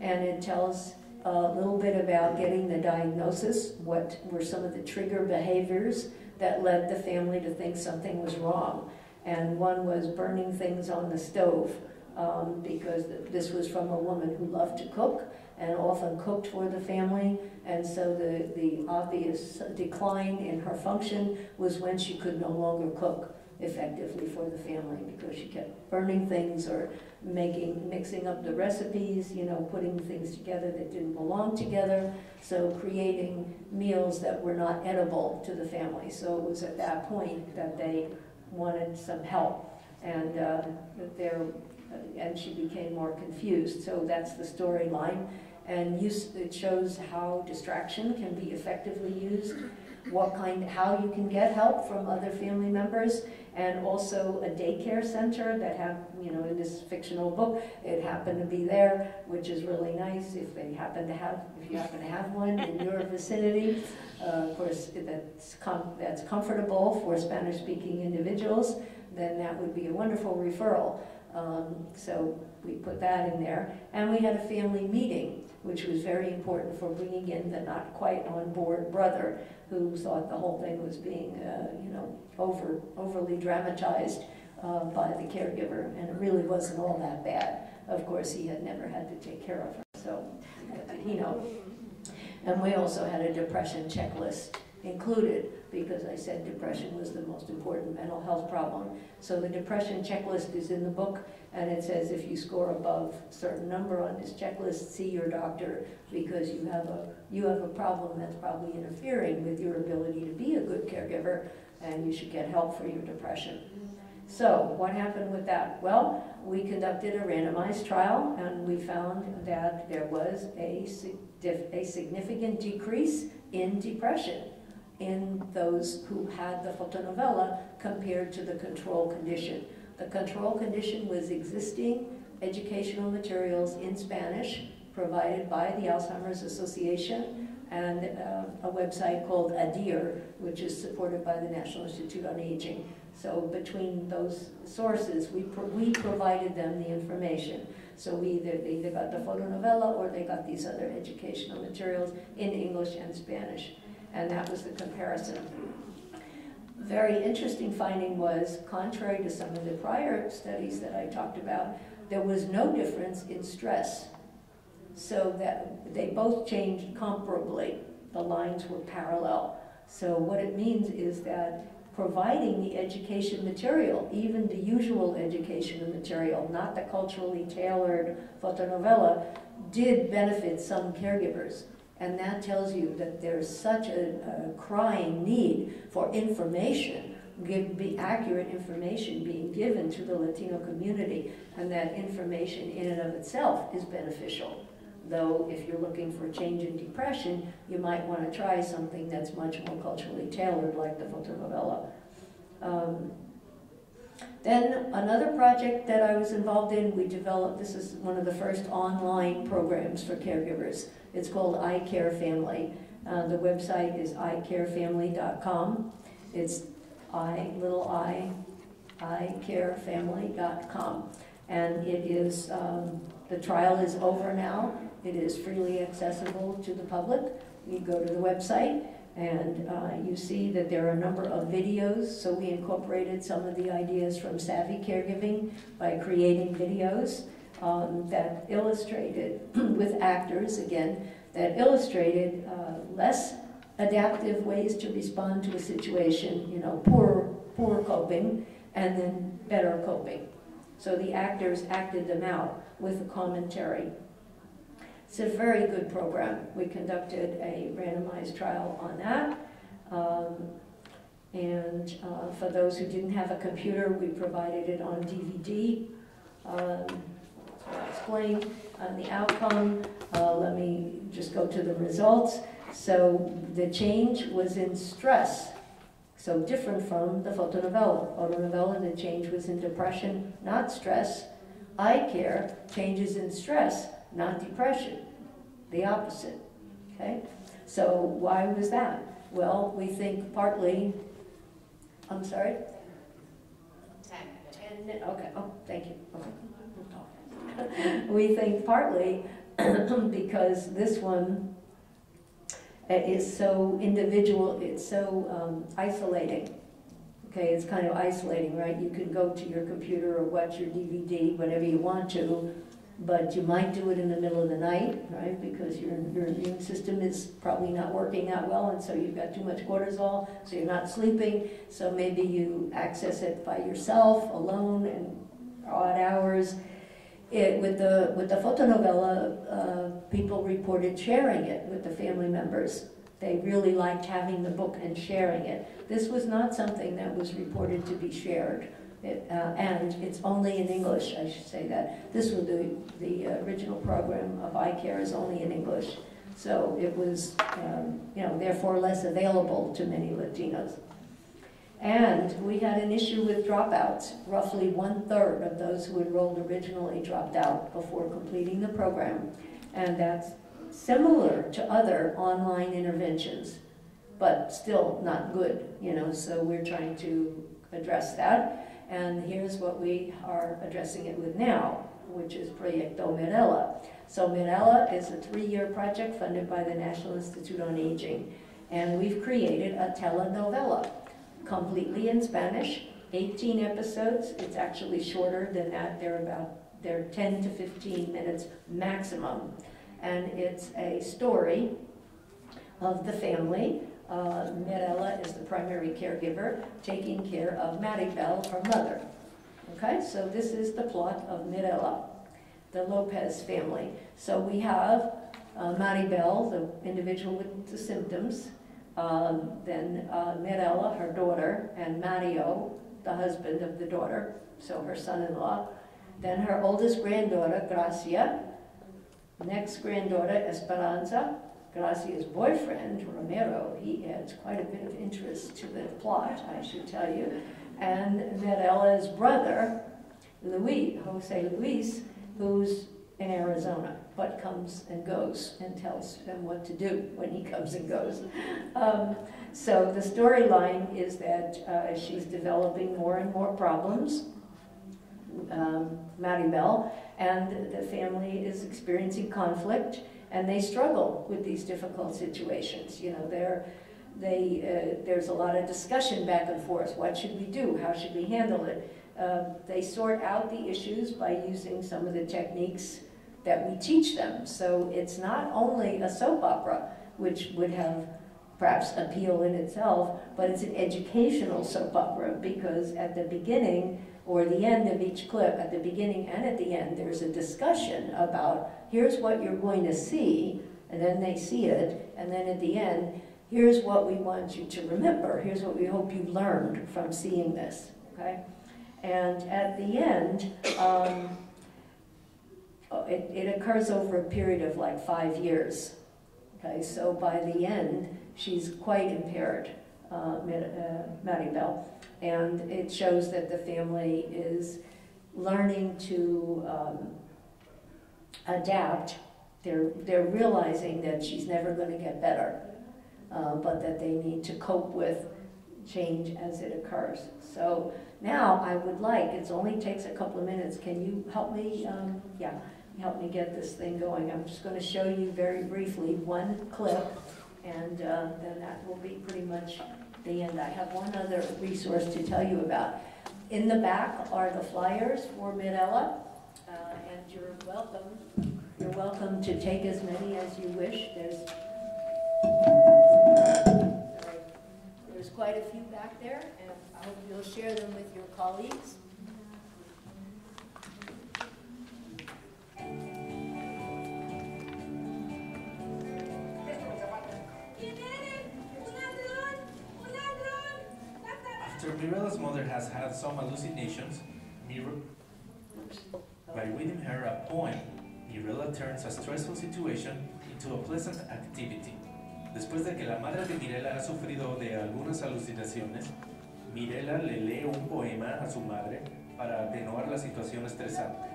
and it tells a little bit about getting the diagnosis, what were some of the trigger behaviors that led the family to think something was wrong. And one was burning things on the stove, um, because this was from a woman who loved to cook and often cooked for the family, and so the, the obvious decline in her function was when she could no longer cook effectively for the family because she kept burning things or making, mixing up the recipes, you know, putting things together that didn't belong together, so creating meals that were not edible to the family. So it was at that point that they wanted some help, and uh, there, and she became more confused. So that's the storyline, and use, it shows how distraction can be effectively used, what kind, how you can get help from other family members, and also a daycare center that have, you know, in this fictional book, it happened to be there, which is really nice if they happen to have, if you happen to have one in your vicinity. Uh, of course, that's, com that's comfortable for Spanish-speaking individuals, then that would be a wonderful referral. Um, so we put that in there. And we had a family meeting, which was very important for bringing in the not quite on board brother who thought the whole thing was being, uh, you know, over, overly dramatized uh, by the caregiver. And it really wasn't all that bad. Of course, he had never had to take care of her, so, you know. And we also had a depression checklist included, because I said depression was the most important mental health problem. So the depression checklist is in the book, and it says if you score above a certain number on this checklist, see your doctor, because you have a, you have a problem that's probably interfering with your ability to be a good caregiver, and you should get help for your depression. So what happened with that? Well, we conducted a randomized trial, and we found that there was a, a significant decrease in depression in those who had the fotonovela compared to the control condition. The control condition was existing educational materials in Spanish provided by the Alzheimer's Association and uh, a website called A D I R, which is supported by the National Institute on Aging. So between those sources, we, pro we provided them the information. So we either, they either got the fotonovela or they got these other educational materials in English and Spanish. And that was the comparison. Very interesting finding was, contrary to some of the prior studies that I talked about, there was no difference in stress. So that they both changed comparably. The lines were parallel. So what it means is that providing the education material, even the usual education material, not the culturally tailored fotonovela, did benefit some caregivers. And that tells you that there's such a, a crying need for information, give, be accurate information being given to the Latino community, and that information in and of itself is beneficial. Though if you're looking for a change in depression, you might want to try something that's much more culturally tailored, like the fotonovela. Um, then another project that I was involved in, we developed, this is one of the first online programs for caregivers. It's called iCareFamily. Uh, the website is i care family dot com. It's I, little I, i care family dot com. And it is, um, the trial is over now. It is freely accessible to the public. You go to the website and uh, you see that there are a number of videos. So we incorporated some of the ideas from Savvy Caregiving by creating videos um, that illustrated, with actors again, that illustrated uh, less adaptive ways to respond to a situation, you know, poor, poor coping, and then better coping. So the actors acted them out with a commentary. It's a very good program. We conducted a randomized trial on that. Um, and uh, for those who didn't have a computer, we provided it on D V D. Um, I'll explain on the outcome. Uh, let me just go to the results. So the change was in stress. So different from the fotonovela. Fotonovela, the change was in depression, not stress. I care changes in stress, not depression. The opposite, okay? So why was that? Well, we think partly, I'm sorry? ten, okay, oh, thank you. Okay. We think partly because this one is so individual, it's so um, isolating. Okay, it's kind of isolating, right? You can go to your computer or watch your D V D, whatever you want to, but you might do it in the middle of the night, right? Because your, your immune system is probably not working that well, and so you've got too much cortisol, so you're not sleeping, so maybe you access it by yourself, alone, and odd hours. It, with the with the fotonovela, uh, people reported sharing it with the family members. They really liked having the book and sharing it. This was not something that was reported to be shared, it, uh, and it's only in English, I should say that. This was the, the original program of iCare is only in English, so it was, um, you know, therefore less available to many Latinos. And we had an issue with dropouts. Roughly one-third of those who enrolled originally dropped out before completing the program. And that's similar to other online interventions, but still not good, you know, so we're trying to address that. And here's what we are addressing it with now, which is Proyecto Mirela. So Mirela is a three-year project funded by the National Institute on Aging. And we've created a telenovela, completely in Spanish, eighteen episodes. It's actually shorter than that. They're about they're ten to fifteen minutes maximum. And it's a story of the family. Uh, Mirella is the primary caregiver, taking care of Maribel, her mother. Okay, so this is the plot of Mirella, the Lopez family. So we have uh, Maribel, the individual with the symptoms, um, then uh, Mirella, her daughter, and Mario, the husband of the daughter, so her son-in-law. Then her oldest granddaughter, Graciela, next granddaughter, Esperanza, Graciela's boyfriend, Romero. He adds quite a bit of interest to the plot, I should tell you. And Mirella's brother, Luis, Jose Luis, who's in Arizona, but comes and goes and tells him what to do when he comes and goes. Um, so the storyline is that uh, she's developing more and more problems, um, Maribel, and the family is experiencing conflict. And they struggle with these difficult situations. You know, they're, they, uh, there's a lot of discussion back and forth. What should we do? How should we handle it? Uh, they sort out the issues by using some of the techniques that we teach them. So it's not only a soap opera, which would have perhaps appeal in itself, but it's an educational soap opera, because at the beginning or the end of each clip, at the beginning and at the end, there's a discussion about here's what you're going to see, and then they see it, and then at the end, here's what we want you to remember, here's what we hope you learned from seeing this, okay? And at the end, um, it, it occurs over a period of like five years, okay? So by the end, she's quite impaired, uh, uh, Maribel. And it shows that the family is learning to um, adapt. They're, they're realizing that she's never going to get better, uh, but that they need to cope with change as it occurs. So now I would like, it only takes a couple of minutes, can you help me, um, yeah, help me get this thing going. I'm just going to show you very briefly one clip, and uh, then that will be pretty much the end. I have one other resource to tell you about. In the back are the flyers for Mirella, uh, and you're welcome. You're welcome to take as many as you wish. There's sorry, there's quite a few back there, and I hope you'll share them with your colleagues. Mirela's mother has had some hallucinations. Mir By reading her a poem, Mirela turns a stressful situation into a pleasant activity. Después de que la madre de Mirela ha sufrido de algunas alucinaciones, Mirela le lee un poema a su madre para atenuar la situación estresante.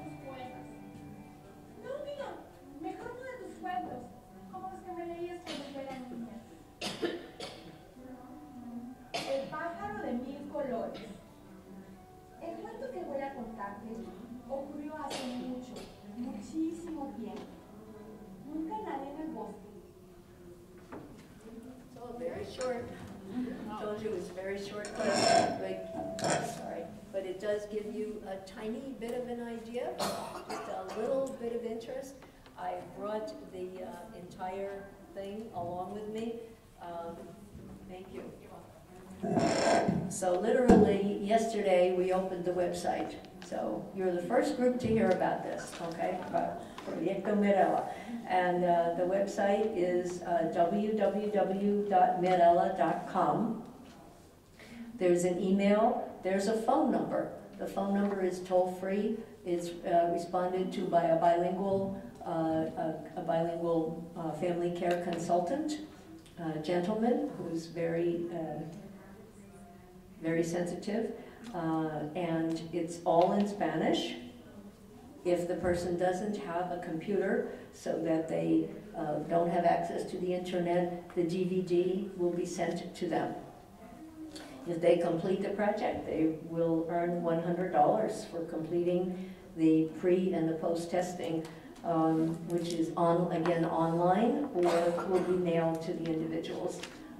No, mira, mejor uno de tus cuentos, como los que me leías cuando era niña. El pájaro de mil colores. El cuento que voy a contarte ocurrió hace mucho, muchísimo tiempo. Nunca nadie en el bosque. It's all very short. I told you it was a very short question, but, sorry, but it does give you a tiny bit of an idea, just a little bit of interest. I brought the uh, entire thing along with me. Um, thank you. So literally yesterday we opened the website. So you're the first group to hear about this, okay? About Proyecto Mirela. And uh, the website is uh, w w w dot mirela dot com. There's an email. There's a phone number. The phone number is toll free. It's uh, responded to by a bilingual, uh, a, a bilingual uh, family care consultant, uh, gentleman who's very. Uh, very sensitive, uh, and it's all in Spanish. If the person doesn't have a computer so that they uh, don't have access to the internet, the D V D will be sent to them. If they complete the project, they will earn one hundred dollars for completing the pre and the post testing, um, which is on again online or will be mailed to the individuals.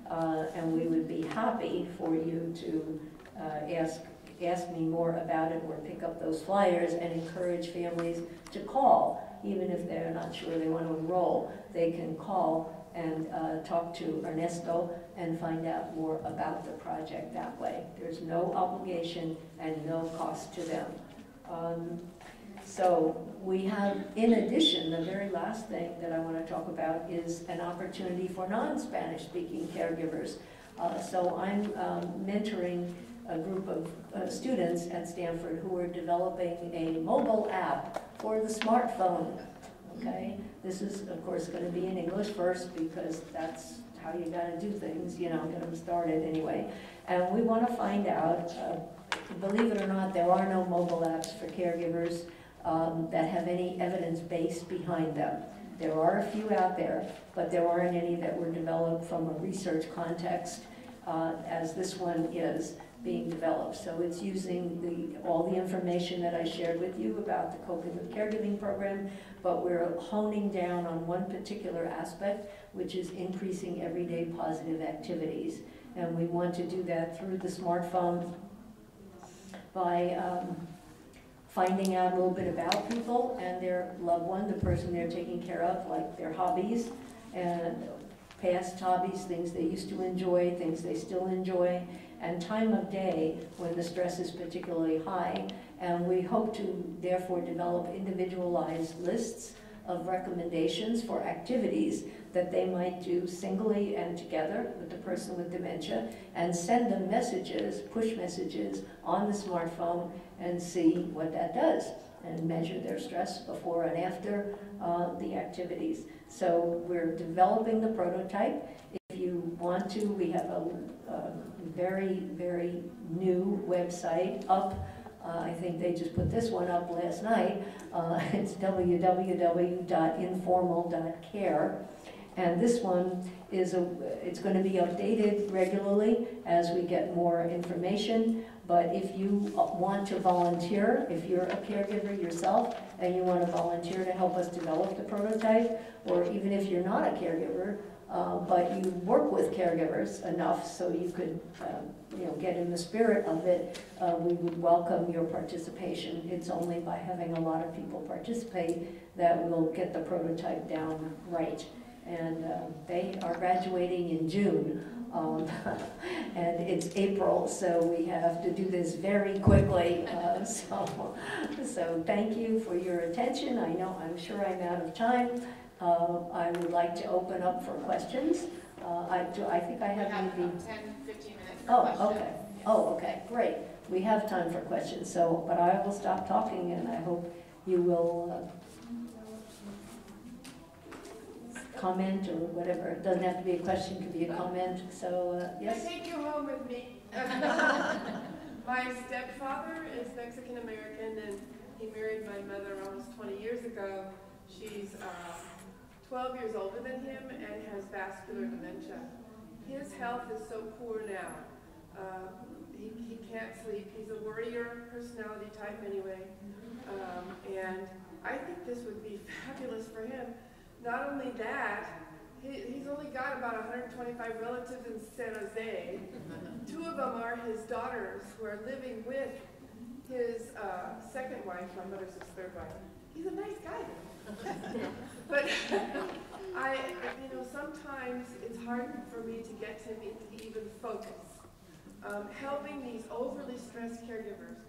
Uh, and we would be happy for you to uh, ask ask me more about it or pick up those flyers and encourage families to call, even if they're not sure they want to enroll. They can call and uh, talk to Ernesto and find out more about the project that way. There's no obligation and no cost to them. Um, so we have, in addition, the very last thing that I want to talk about is an opportunity for non-Spanish speaking caregivers. Uh, so I'm um, mentoring a group of uh, students at Stanford who are developing a mobile app for the smartphone, okay? This is, of course, going to be in English first because that's how you got to do things, you know, get them started anyway. And we want to find out, uh, believe it or not, there are no mobile apps for caregivers um, that have any evidence base behind them. There are a few out there, but there aren't any that were developed from a research context uh, as this one is being developed. So it's using the, all the information that I shared with you about the coping with caregiving program, but we're honing down on one particular aspect, which is increasing everyday positive activities. And we want to do that through the smartphone by um, finding out a little bit about people and their loved one, the person they're taking care of, like their hobbies, and past hobbies, things they used to enjoy, things they still enjoy, and time of day when the stress is particularly high. And we hope to therefore develop individualized lists of recommendations for activities that they might do singly and together with the person with dementia, and send them messages, push messages on the smartphone, and see what that does, and measure their stress before and after uh, the activities. So we're developing the prototype. If you want to, we have a, a very, very new website up. Uh, I think they just put this one up last night. Uh, it's w w w dot informal dot care. And this one is a, it's going to be updated regularly as we get more information. But if you want to volunteer, if you're a caregiver yourself and you want to volunteer to help us develop the prototype, or even if you're not a caregiver, uh, but you work with caregivers enough so you could uh, you know, get in the spirit of it, uh, we would welcome your participation. It's only by having a lot of people participate that we'll get the prototype down right. And uh, they are graduating in June, um, and it's April, so we have to do this very quickly. Uh, so, so thank you for your attention. I know I'm sure I'm out of time. Uh, I would like to open up for questions. Uh, I do. I think I have, have maybe ten, fifteen minutes. For oh, questions. Okay. Yes. Oh, okay. Great. We have time for questions. So, but I will stop talking, and I hope you will. Uh, comment or whatever. It doesn't have to be a question, it could be a comment. So, uh, yes? I take you home with me. My stepfather is Mexican American, and he married my mother almost twenty years ago. She's uh, twelve years older than him and has vascular dementia. His health is so poor now. Uh, he, he can't sleep. He's a worrier personality type anyway. Um, and I think this would be fabulous for him. Not only that, he, he's only got about one hundred twenty-five relatives in San Jose. Two of them are his daughters who are living with his uh, second wife, my mother's his third wife. He's a nice guy. But I, you know, sometimes it's hard for me to get him into even focus. Um, helping these overly stressed caregivers,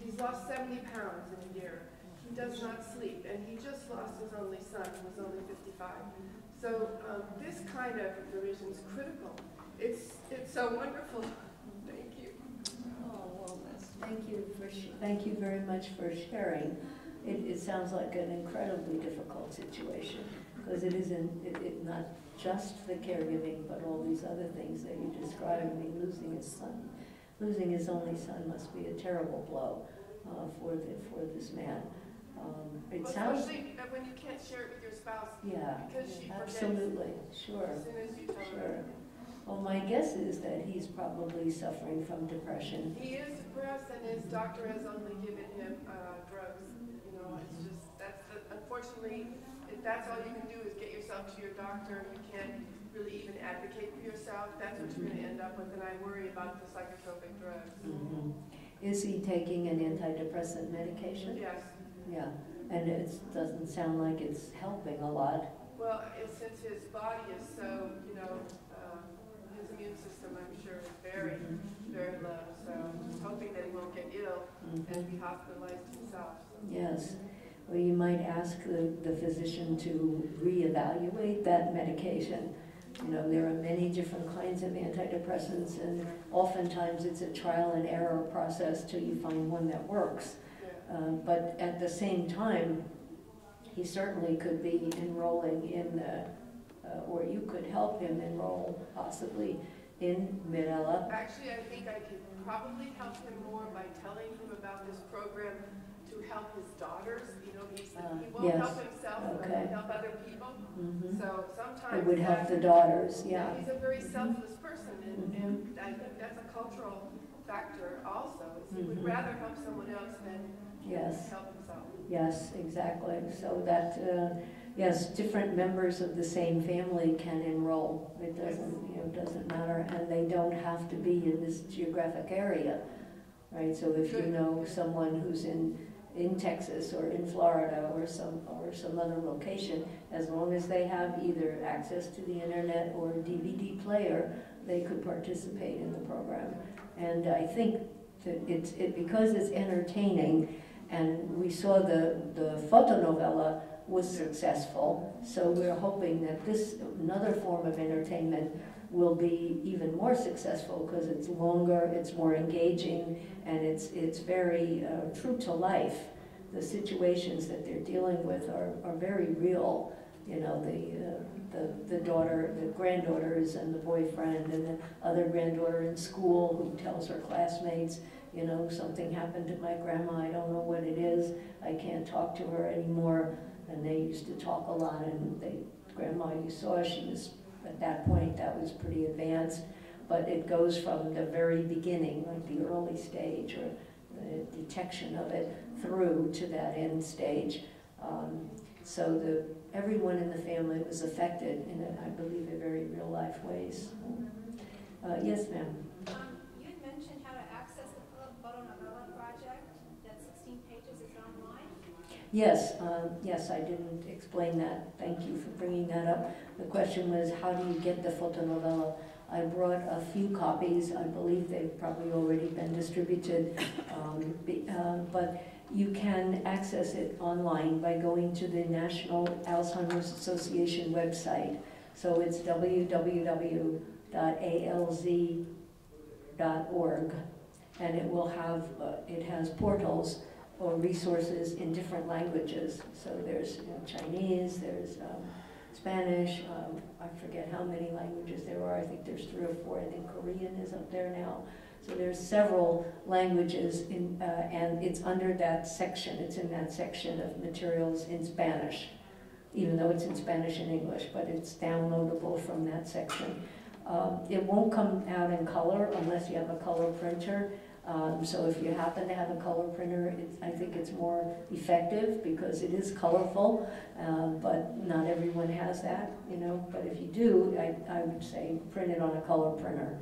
he's lost seventy pounds in a year. He does not sleep, and he just lost his only son, who was only fifty-five. So um, this kind of information is critical. It's it's so wonderful. Thank you. Oh well, thank you for sh thank you very much for sharing. It, it sounds like an incredibly difficult situation because it isn't it, it not just the caregiving, but all these other things that you described. I mean, losing his son, losing his only son, must be a terrible blow uh, for the for this man. Um, it well, sounds especially when you can't share it with your spouse. Yeah, because she absolutely. Sure. As soon as you tell sure. Her. Well, my guess is that he's probably suffering from depression. He is depressed, and his doctor has only given him uh, drugs. You know, it's just, that's the, unfortunately, if that's all you can do is get yourself to your doctor, you can't really even advocate for yourself, that's what you're going to end up with, and I worry about the psychotropic drugs. Mm-hmm. Is he taking an antidepressant medication? Yes. Yeah, and it doesn't sound like it's helping a lot. Well, it's, since his body is so, you know, um, his immune system, I'm sure, is very, mm-hmm. very low. So I'm just hoping that he won't get ill mm-hmm. and be hospitalized himself. So. Yes. Well, you might ask the, the physician to reevaluate that medication. You know, there are many different kinds of antidepressants, and oftentimes it's a trial and error process till you find one that works. Uh, but at the same time, he certainly could be enrolling in the, uh, or you could help him enroll possibly in Mirella. Actually, I think I could probably help him more by telling him about this program to help his daughters. You know, he's, uh, he won't yes. help himself, okay. but he'll help other people. Mm-hmm. So sometimes it would help that, the daughters, yeah. yeah. He's a very selfless person, and, mm-hmm. and I think that's a cultural factor also. Is he mm-hmm. would rather help someone else than Yes. Yes, exactly. So that, uh, yes, different members of the same family can enroll. It doesn't, you know, doesn't matter, and they don't have to be in this geographic area, right? So if you know someone who's in in Texas or in Florida or some or some other location, as long as they have either access to the internet or a D V D player, they could participate in the program. And I think that it's it because it's entertaining. And we saw the, the Fotonovela was successful, so we're hoping that this, another form of entertainment, will be even more successful because it's longer, it's more engaging, and it's, it's very uh, true to life. The situations that they're dealing with are, are very real. You know, the, uh, the, the daughter, the granddaughters and the boyfriend, and the other granddaughter in school who tells her classmates, you know, something happened to my grandma, I don't know what it is, I can't talk to her anymore. And they used to talk a lot, and they, grandma you saw, she was, at that point, that was pretty advanced, but it goes from the very beginning, like the early stage or the detection of it, through to that end stage. Um, so the, everyone in the family was affected in, a, I believe, a very real-life ways. Uh, yes, ma'am. Yes, um, yes, I didn't explain that. Thank you for bringing that up. The question was, how do you get the Fotonovela? I brought a few copies. I believe they've probably already been distributed. Um, be, uh, but you can access it online by going to the National Alzheimer's Association website. So it's w w w dot a l z dot org, and it will have, uh, it has portals or resources in different languages. So there's, you know, Chinese, there's um, Spanish, um, I forget how many languages there are, I think there's three or four, I think Korean is up there now. So there's several languages, in, uh, and it's under that section, it's in that section of materials in Spanish, even though it's in Spanish and English, but it's downloadable from that section. Um, it won't come out in color unless you have a color printer. Um, so if you happen to have a color printer, it's, I think it's more effective because it is colorful, uh, but not everyone has that, you know. But if you do, I, I would say print it on a color printer.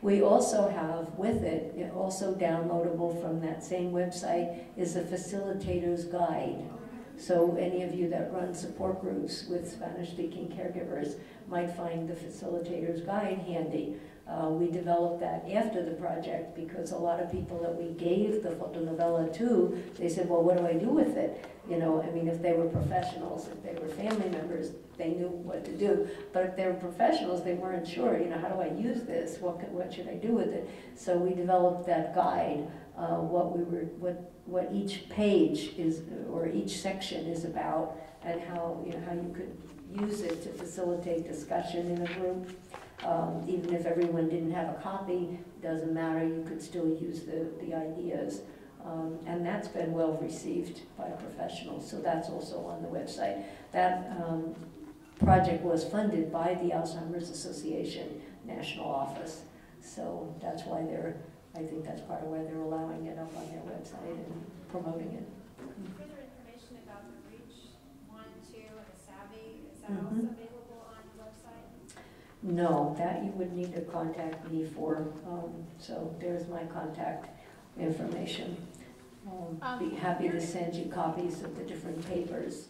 We also have with it, it, also downloadable from that same website, is a facilitator's guide. So any of you that run support groups with Spanish-speaking caregivers might find the facilitator's guide handy. Uh, we developed that after the project because a lot of people that we gave the Fotonovela to, they said, well, what do I do with it? You know, I mean, if they were professionals, if they were family members, they knew what to do. But if they were professionals, they weren't sure, you know, how do I use this? What, can, what should I do with it? So we developed that guide, uh, what, we were, what, what each page is, or each section is about, and how, you know, how you could use it to facilitate discussion in a group. Um, even if everyone didn't have a copy, doesn't matter, you could still use the, the ideas. Um, and that's been well received by professionals, so that's also on the website. That um, project was funded by the Alzheimer's Association, national office. So that's why they're, I think that's part of why they're allowing it up on their website and promoting it. Further information about the REACH one, two, and the Savvy, is that mm-hmm. also available on the website? No, that you would need to contact me for. Um, so there's my contact information. I'll um, be happy to send you copies of the different papers.